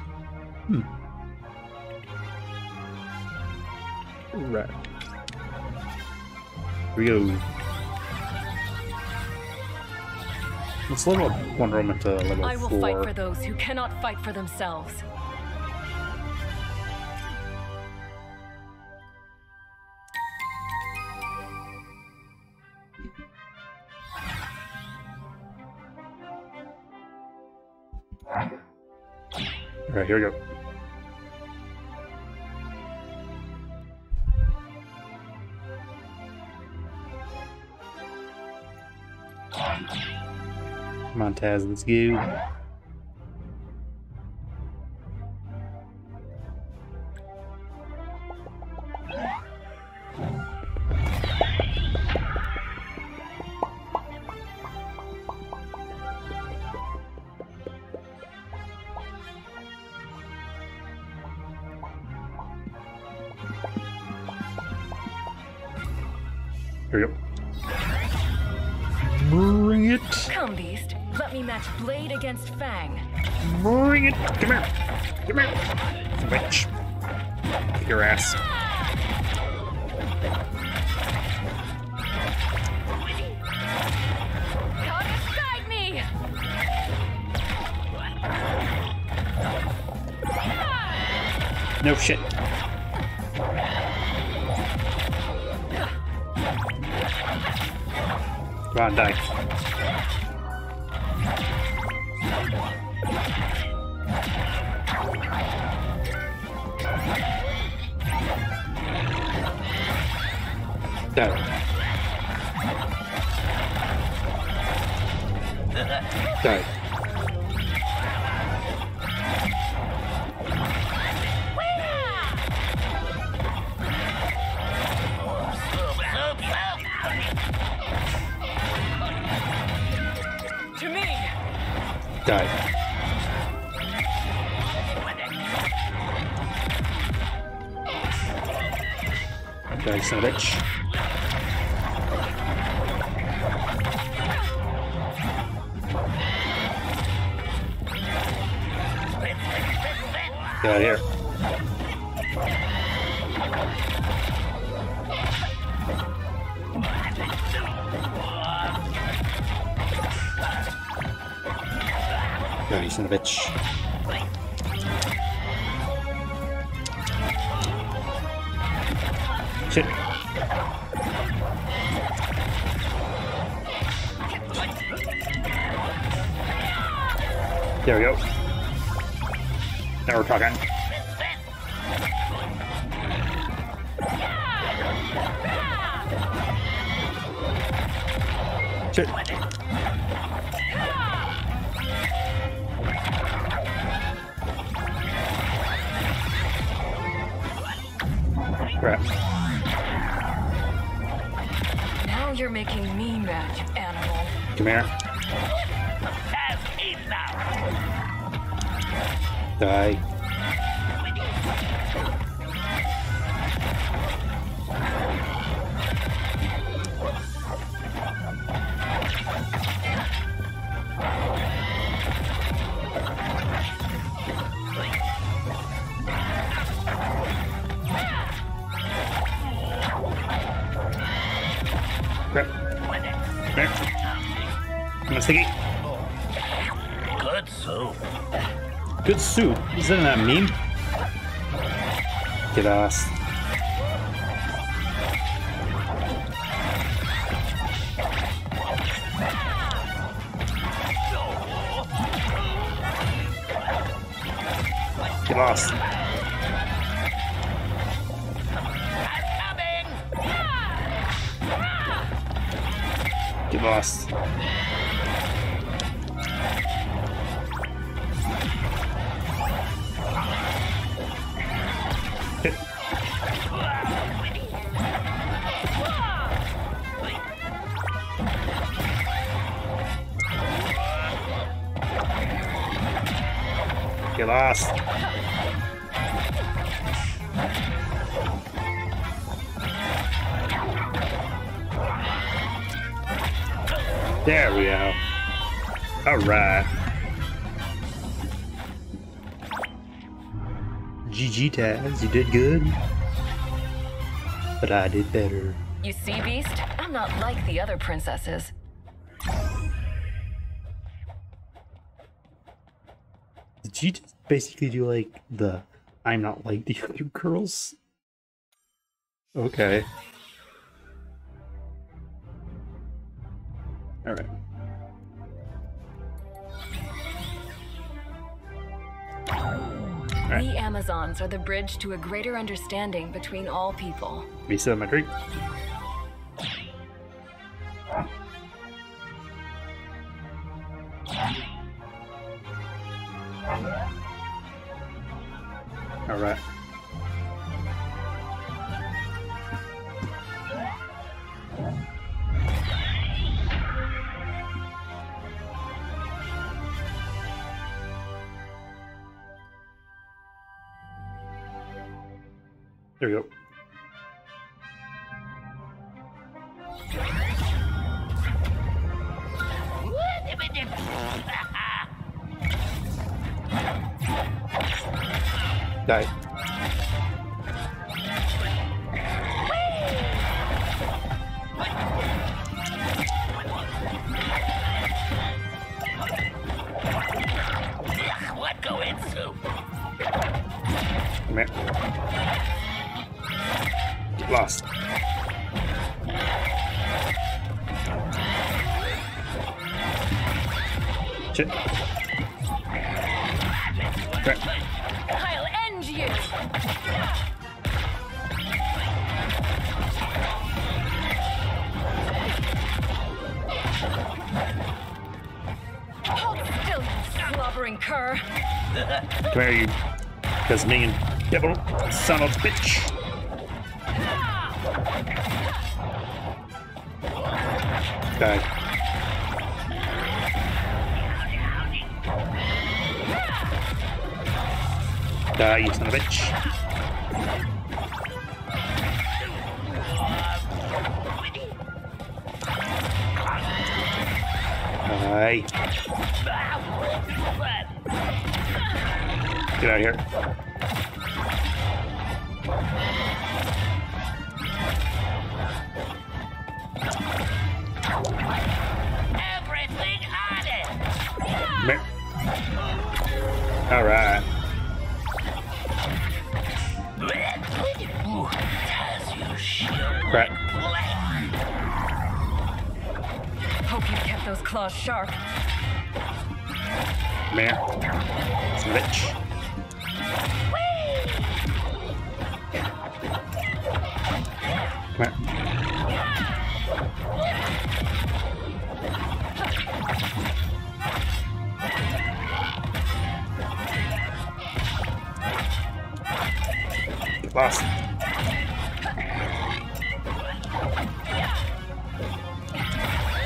Hmm. Right. Rio. Let's level up Wonder Woman to level 4. I will fight for those who cannot fight for themselves. Alright, here we go. Come on, Taz, let's go. Here we go. Bring it. Come, beast. Let me match blade against fang. Bring it. Come here. Come here. Witch. Kick your ass. Come beside me. No shit. Come on, die. Down. Down. To me. Die. Die, son of a bitch. Out here. Go, you son of a bitch. Shit. There we go. Now we're talking. Shit. Crap. Now you're making me mad, you animal. Come here. Die. Crap. There. I'm gonna stick it. Good soup. Isn't that mean? Get ass. Get lost. bust. Get lost. There we go. All right. GG, Taz, you did good, but I did better. You see, Beast? I'm not like the other princesses. Did you just basically do like the I'm not like the other girls? Okay. All right. All right. The Amazons are the bridge to a greater understanding between all people. Me set my drink. All right. There we go. Die. What go into? Come here. Lost. Shit. Crap. I'll end you. Hold still, you slobbering cur. Come here, you Tasmanian devil, son of a bitch. Die. Die, you son of a bitch. Die. Get out of here. All right. Crap. Hope you kept those claws sharp. Man, it's a bitch. Lost.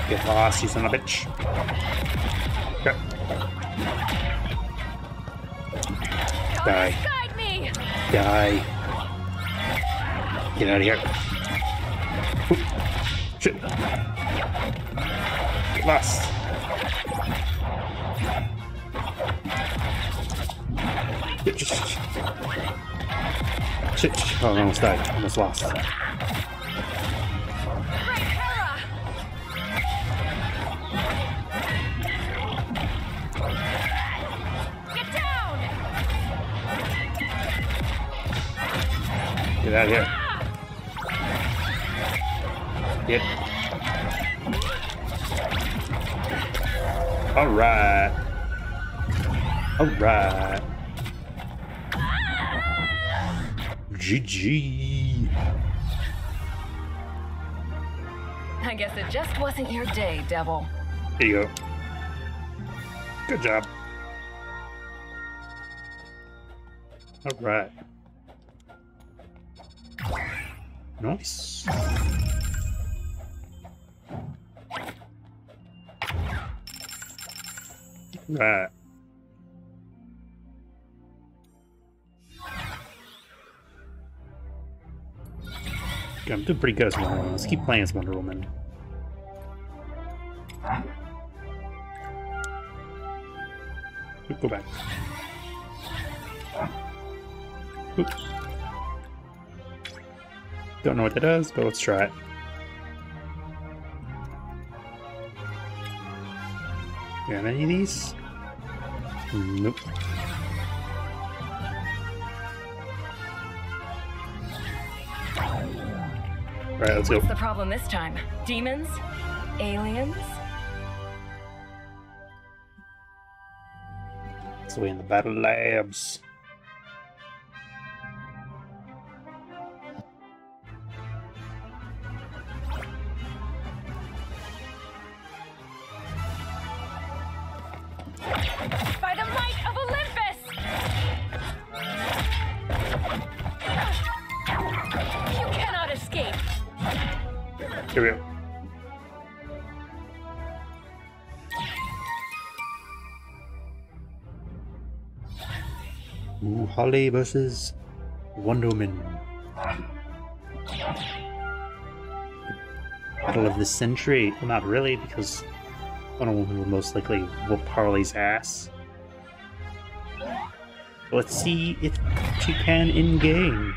Get lost, you son of a bitch. Okay. Die. Die. Get out of here. Oop. Shit. Get lost. Shit. Oh, I almost died. Almost lost. Get down. Get out of here. Get. All right. All right. GG. I guess it just wasn't your day, Devil. There you go. Good job. All right. Nice. Right. Okay, I'm doing pretty good as Wonder Woman. Let's keep playing as Wonder Woman. Oop, go back. Oop. Don't know what that does, but let's try it. Do you have any of these? Nope. Right, let's go. What's the problem this time? Demons? Aliens? So we're in the battle labs. By the light of Olympus! You cannot escape! Here we go. Ooh, Harley versus Wonder Woman. Battle of the century. Well, not really, because Wonder Woman will most likely whoop Harley's ass. Let's see if she can in-game.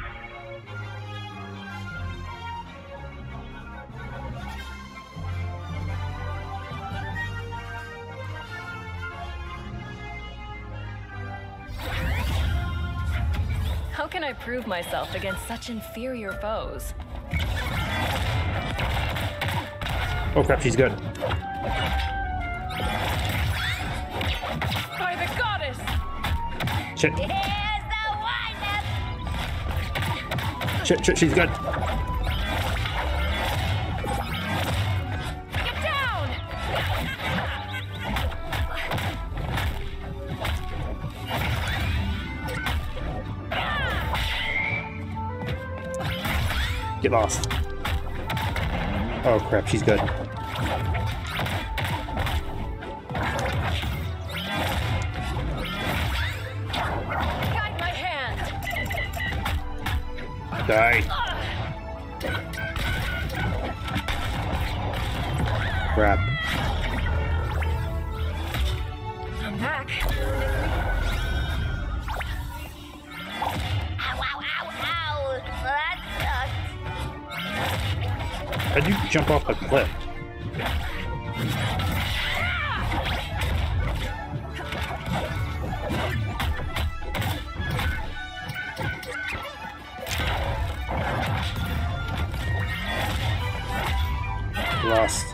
How can I prove myself against such inferior foes? Oh crap, she's good. Shit. Shit, shit, she's good. Get down. Get lost. Oh crap, she's good. Die. Crap. I'm back. Ow, ow, ow, ow. That sucked. How'd you jump off a cliff? Lost.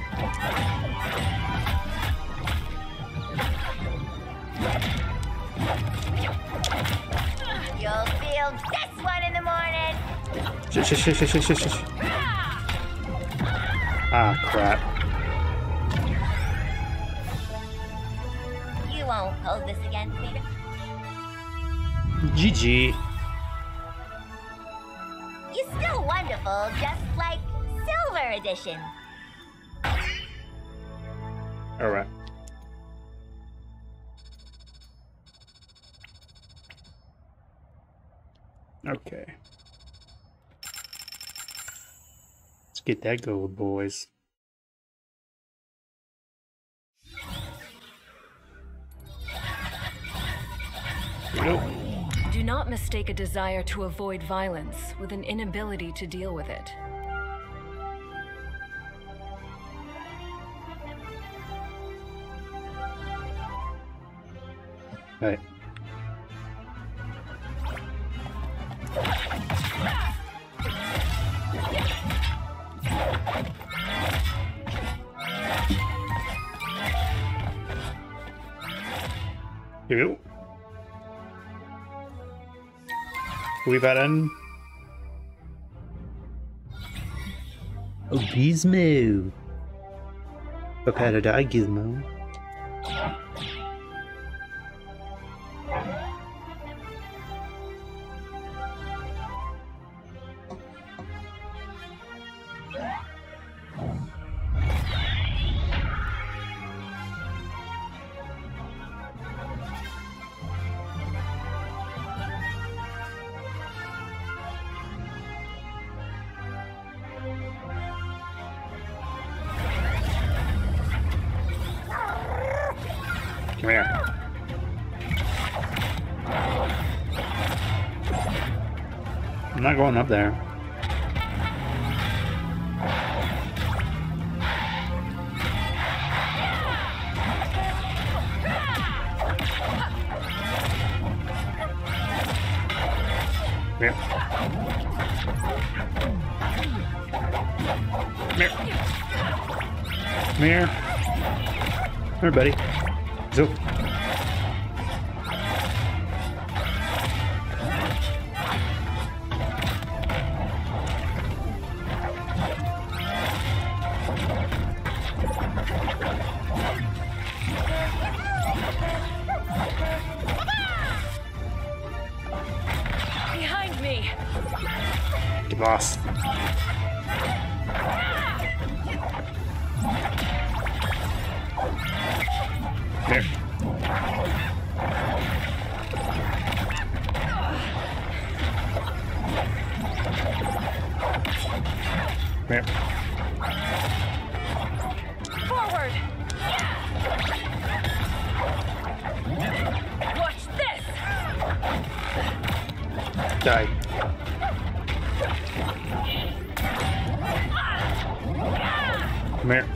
You'll feel this one in the morning. Shh. Ah, crap. You won't hold this against me. GG. You're still wonderful, just like Silver Edition. All right. Okay. Let's get that gold, boys. Nope. Do not mistake a desire to avoid violence with an inability to deal with it. Right. Here we go. We've had an Oh, Gizmo! Prepare to die, Gizmo. Come here. I'm not going up there. Come here. Come here. Come here, buddy. Zo. Behind me. Get lost. There. There. Forward. Watch this. Die. Come here.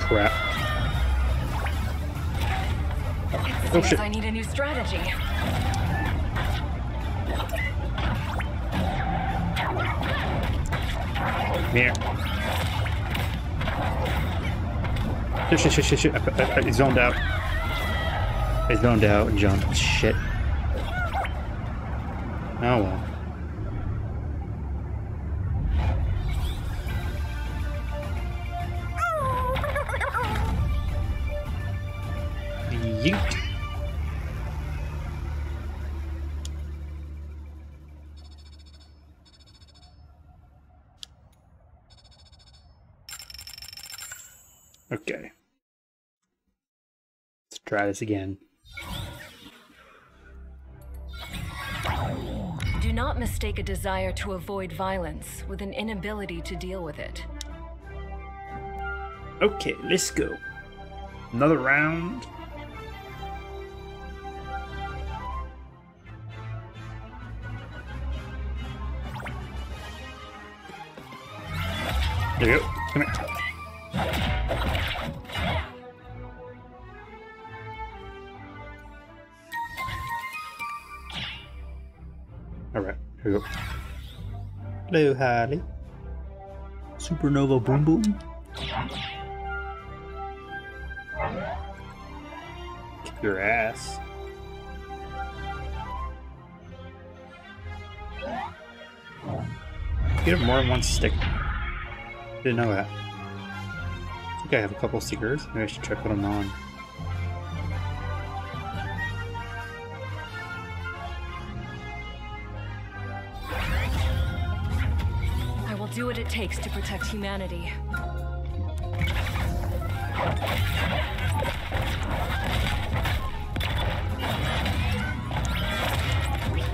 Crap. Oh shit. I need a new strategy. Here. Shit. I zoned out. I zoned out and jumped. Shit. Oh well. Yeet. Okay. Let's try this again. Do not mistake a desire to avoid violence with an inability to deal with it. Okay, let's go. Another round. There you go. Come here. Alright, here we go. Hello, Harley. Supernova Boom Boom. Kick your ass. You have more than one stick. Didn't know that. I think I have a couple stickers. Maybe I should check what I'm on. I will do what it takes to protect humanity. Come here.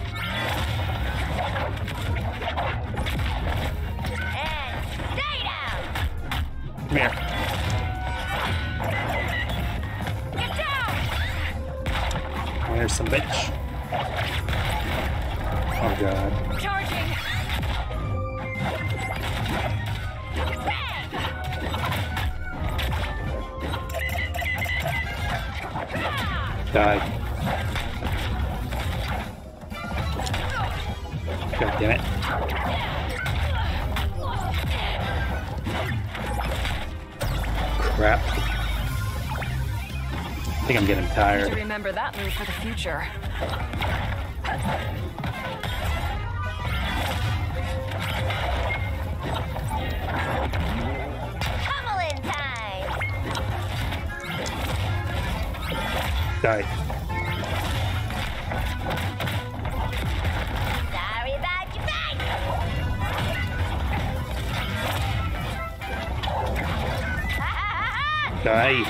Get down. There's some bitch. Oh god. Charging. Die. God damn it. Crap. I think I'm getting tired. Remember that move for the future. Tumbling time. Sorry about your back. Die.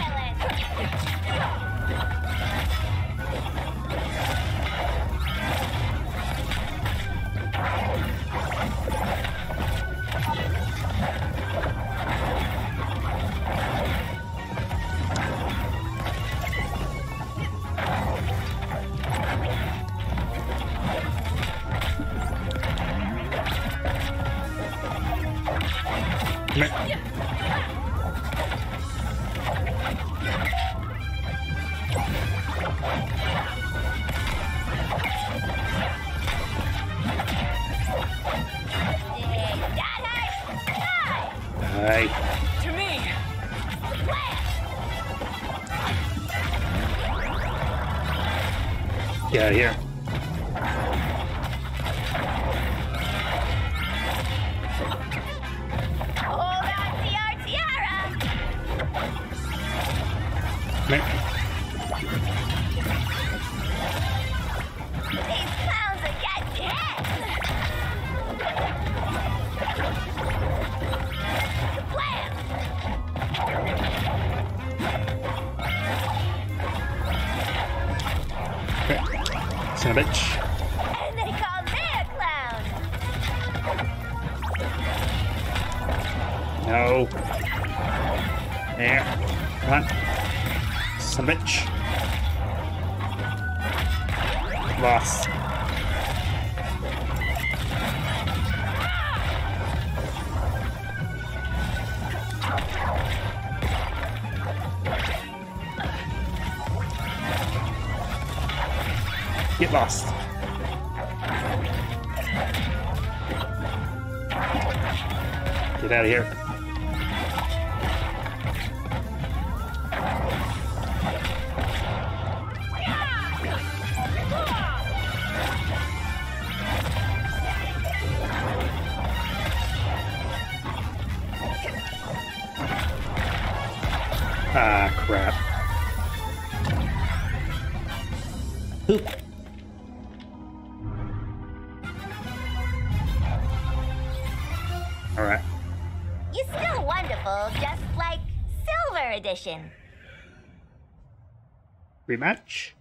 Rematch?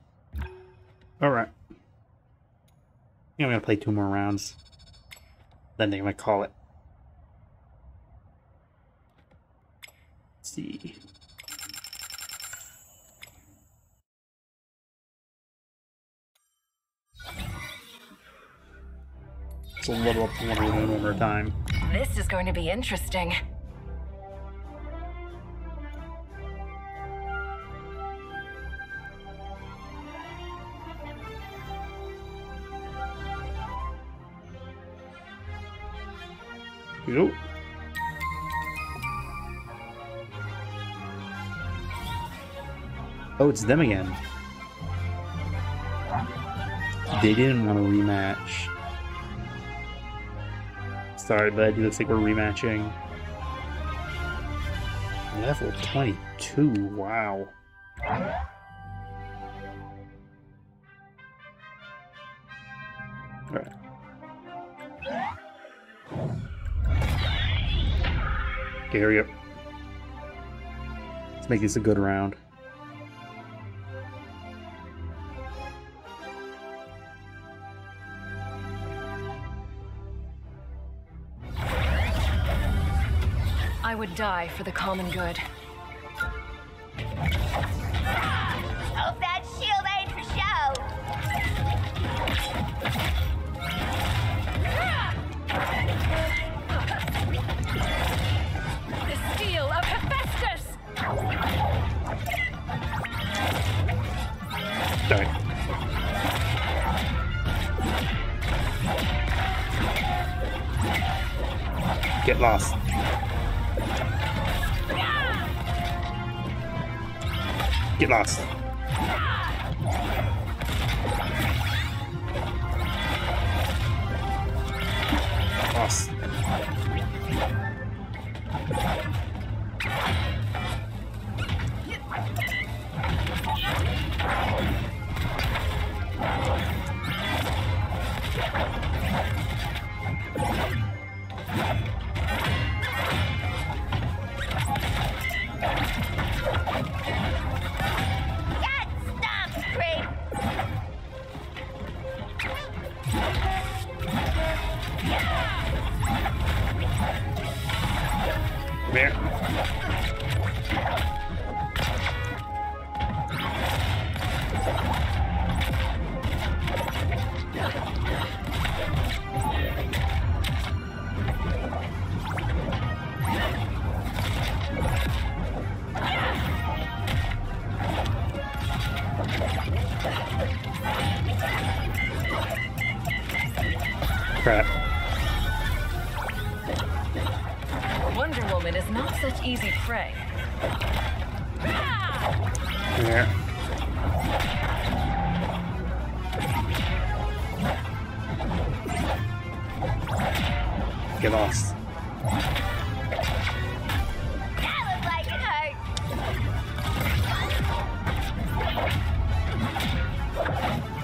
Alright. I'm gonna play 2 more rounds. Then they're gonna call it. Let's see. It's a little up to one more time. This is going to be interesting. Nope. Oh, it's them again. They didn't want to rematch. Sorry, bud. It looks like we're rematching. Level 22. Wow. Hurry up. Let's make this a good round. I would die for the common good. Hope that shield ain't for show. Sorry. Get lost. Get lost. Yes.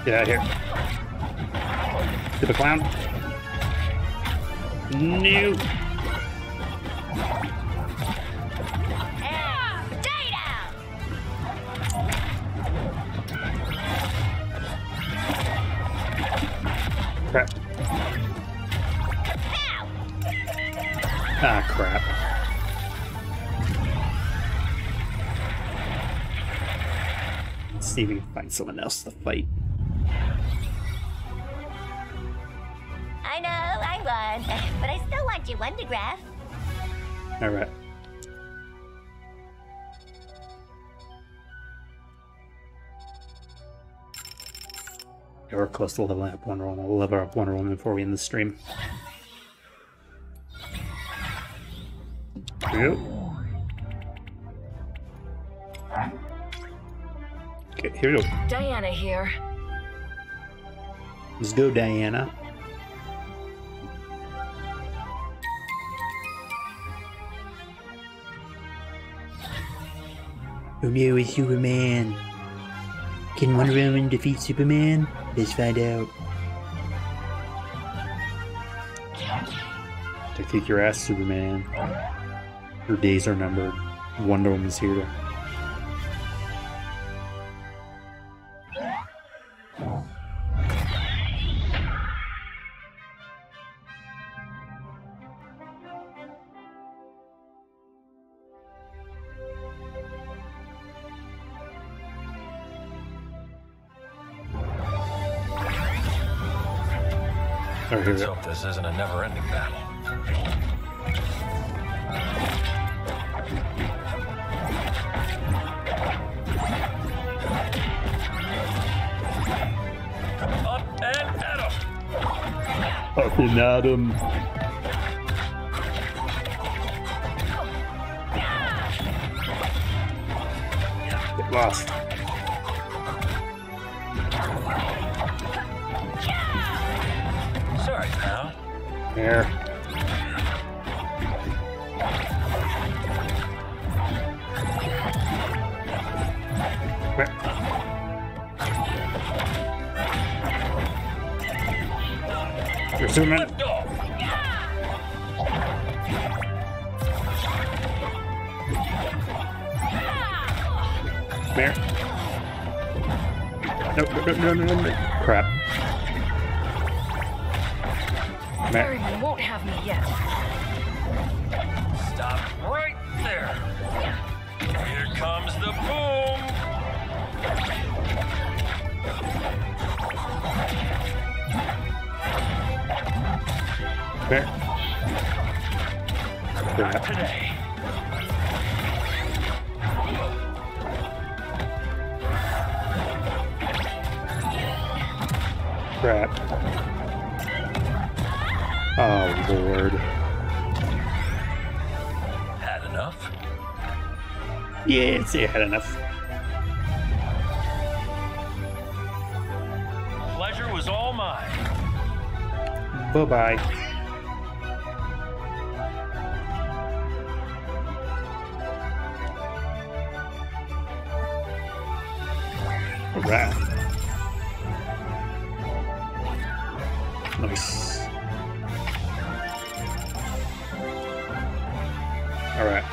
Get out of here. Super clown. No. Crap. Ah, crap. Let's see if we can find someone else to fight. Wondergraph. All right. Yeah, we're close to leveling up Wonder Woman. We'll level up Wonder Woman before we end the stream. Yep. Okay, here we go. Diana here. Let's go, Diana. Romeo is Superman. Can Wonder Woman defeat Superman? Let's find out. To kick your ass, Superman. Your days are numbered. Wonder Woman's here to. Let's hope this isn't a never-ending battle. Up and Adam! Up and Adam! You had enough. Pleasure was all mine. Bye bye. rat. Nice. All right.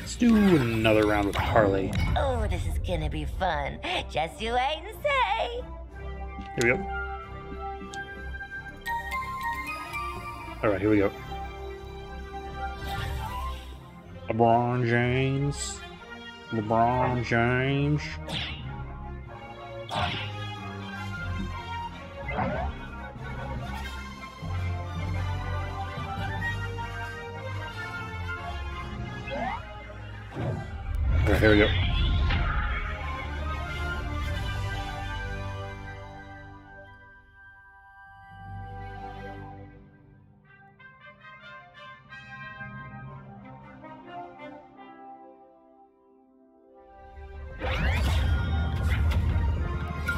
Let's do another round with Harley. Oh, this is gonna be fun. Just you wait and say. Here we go. All right, here we go. LeBron James. LeBron James. All right, here we go.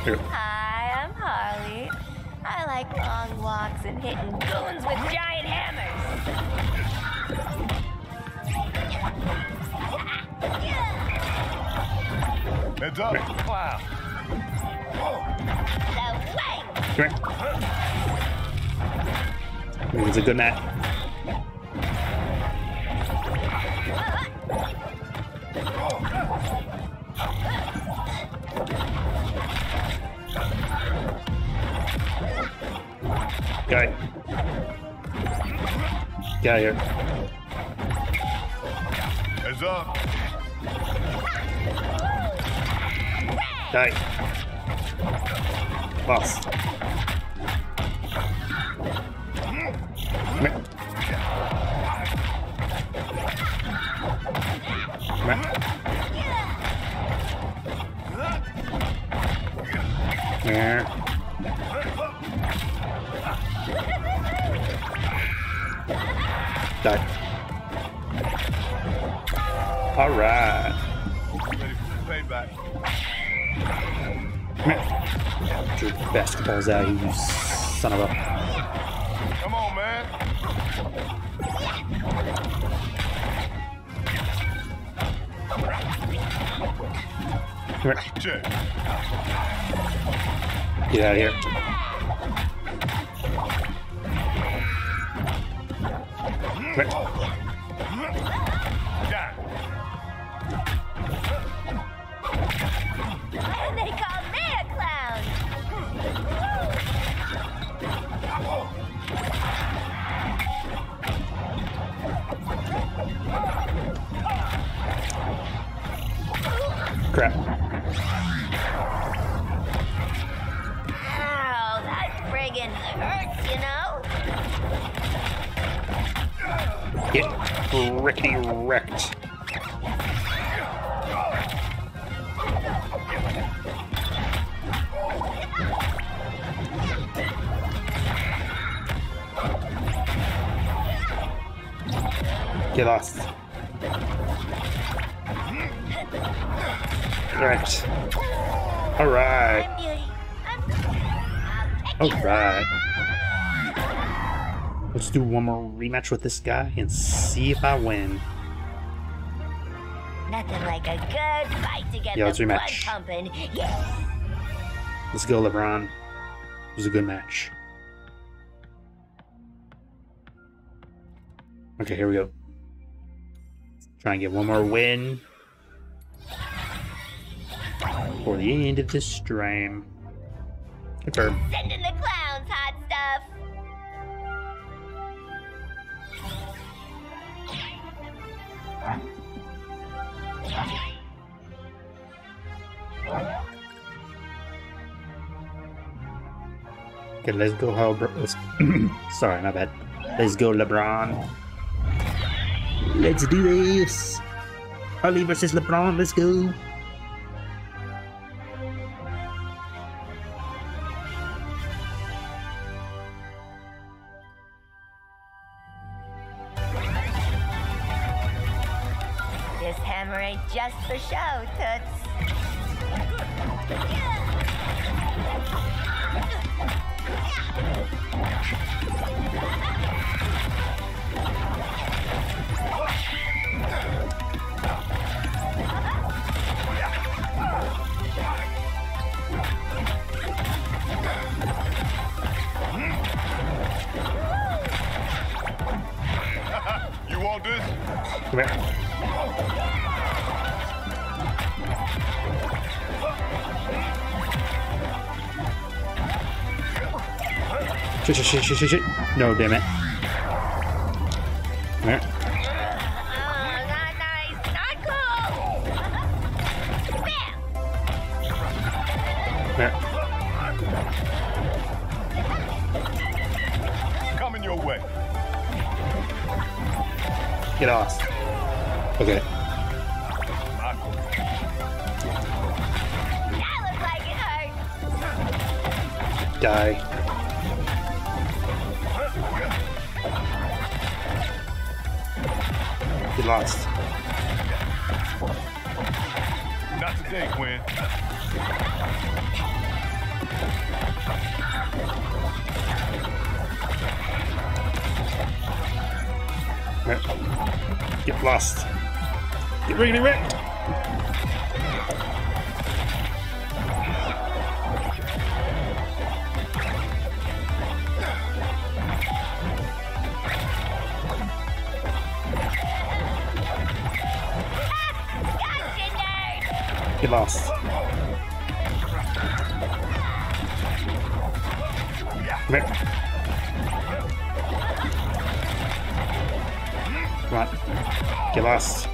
Here. Hi, I'm Harley. I like long walks and hitting goons with giant hammers. Heads up. Wow. Come here. It's a good night. Guy. Guy here. Heads up. Guy. Boss. Come here. Come here. Come here. All right. Ready for payback. Come here. Get your basketballs out, you son of a. Come on, man. Come here. Check. Get out of here. Come here. And they call me a clown. Crap. Ow, that friggin' hurts, you know? Get rickety wrecked. Get lost. Wrecked. All right. All right. Let's do one more rematch with this guy and see if I win. Nothing like a good fight to get the blood pumping. Yes. Let's go, LeBron. It was a good match. Okay, here we go. Try and get one more win for the end of this stream. Okay. Send in the clowns, hot stuff. Okay, let's go, sorry, my bad. Let's go, LeBron. Let's do this. Harley versus LeBron. Let's go. This hammer ain't just for show, toots. Come here. Shit, shit, shit, shit, shit, shit. No, damn it. Come here. Not nice. Not cool. Come here. Coming your way. Get off. Okay. That looks like it hurts. Die. Lost. Not today, Quinn. Get lost. Get riggedy rigged. Get lost. Come here. Come on. Get lost.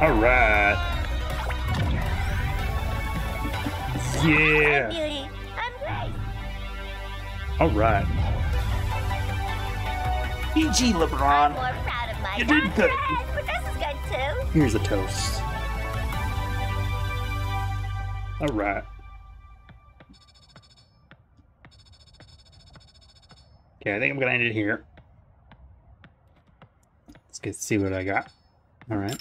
Alright. Yeah. Alright. GG, LeBron. You did good. But this is good too. Here's a toast. All right. Okay, I think I'm gonna end it here. Let's get see what I got. All right.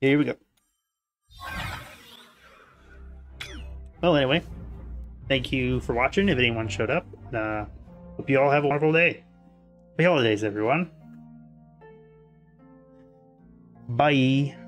Here we go. Well, anyway, thank you for watching. If anyone showed up, hope you all have a wonderful day. Happy holidays, everyone. Bye.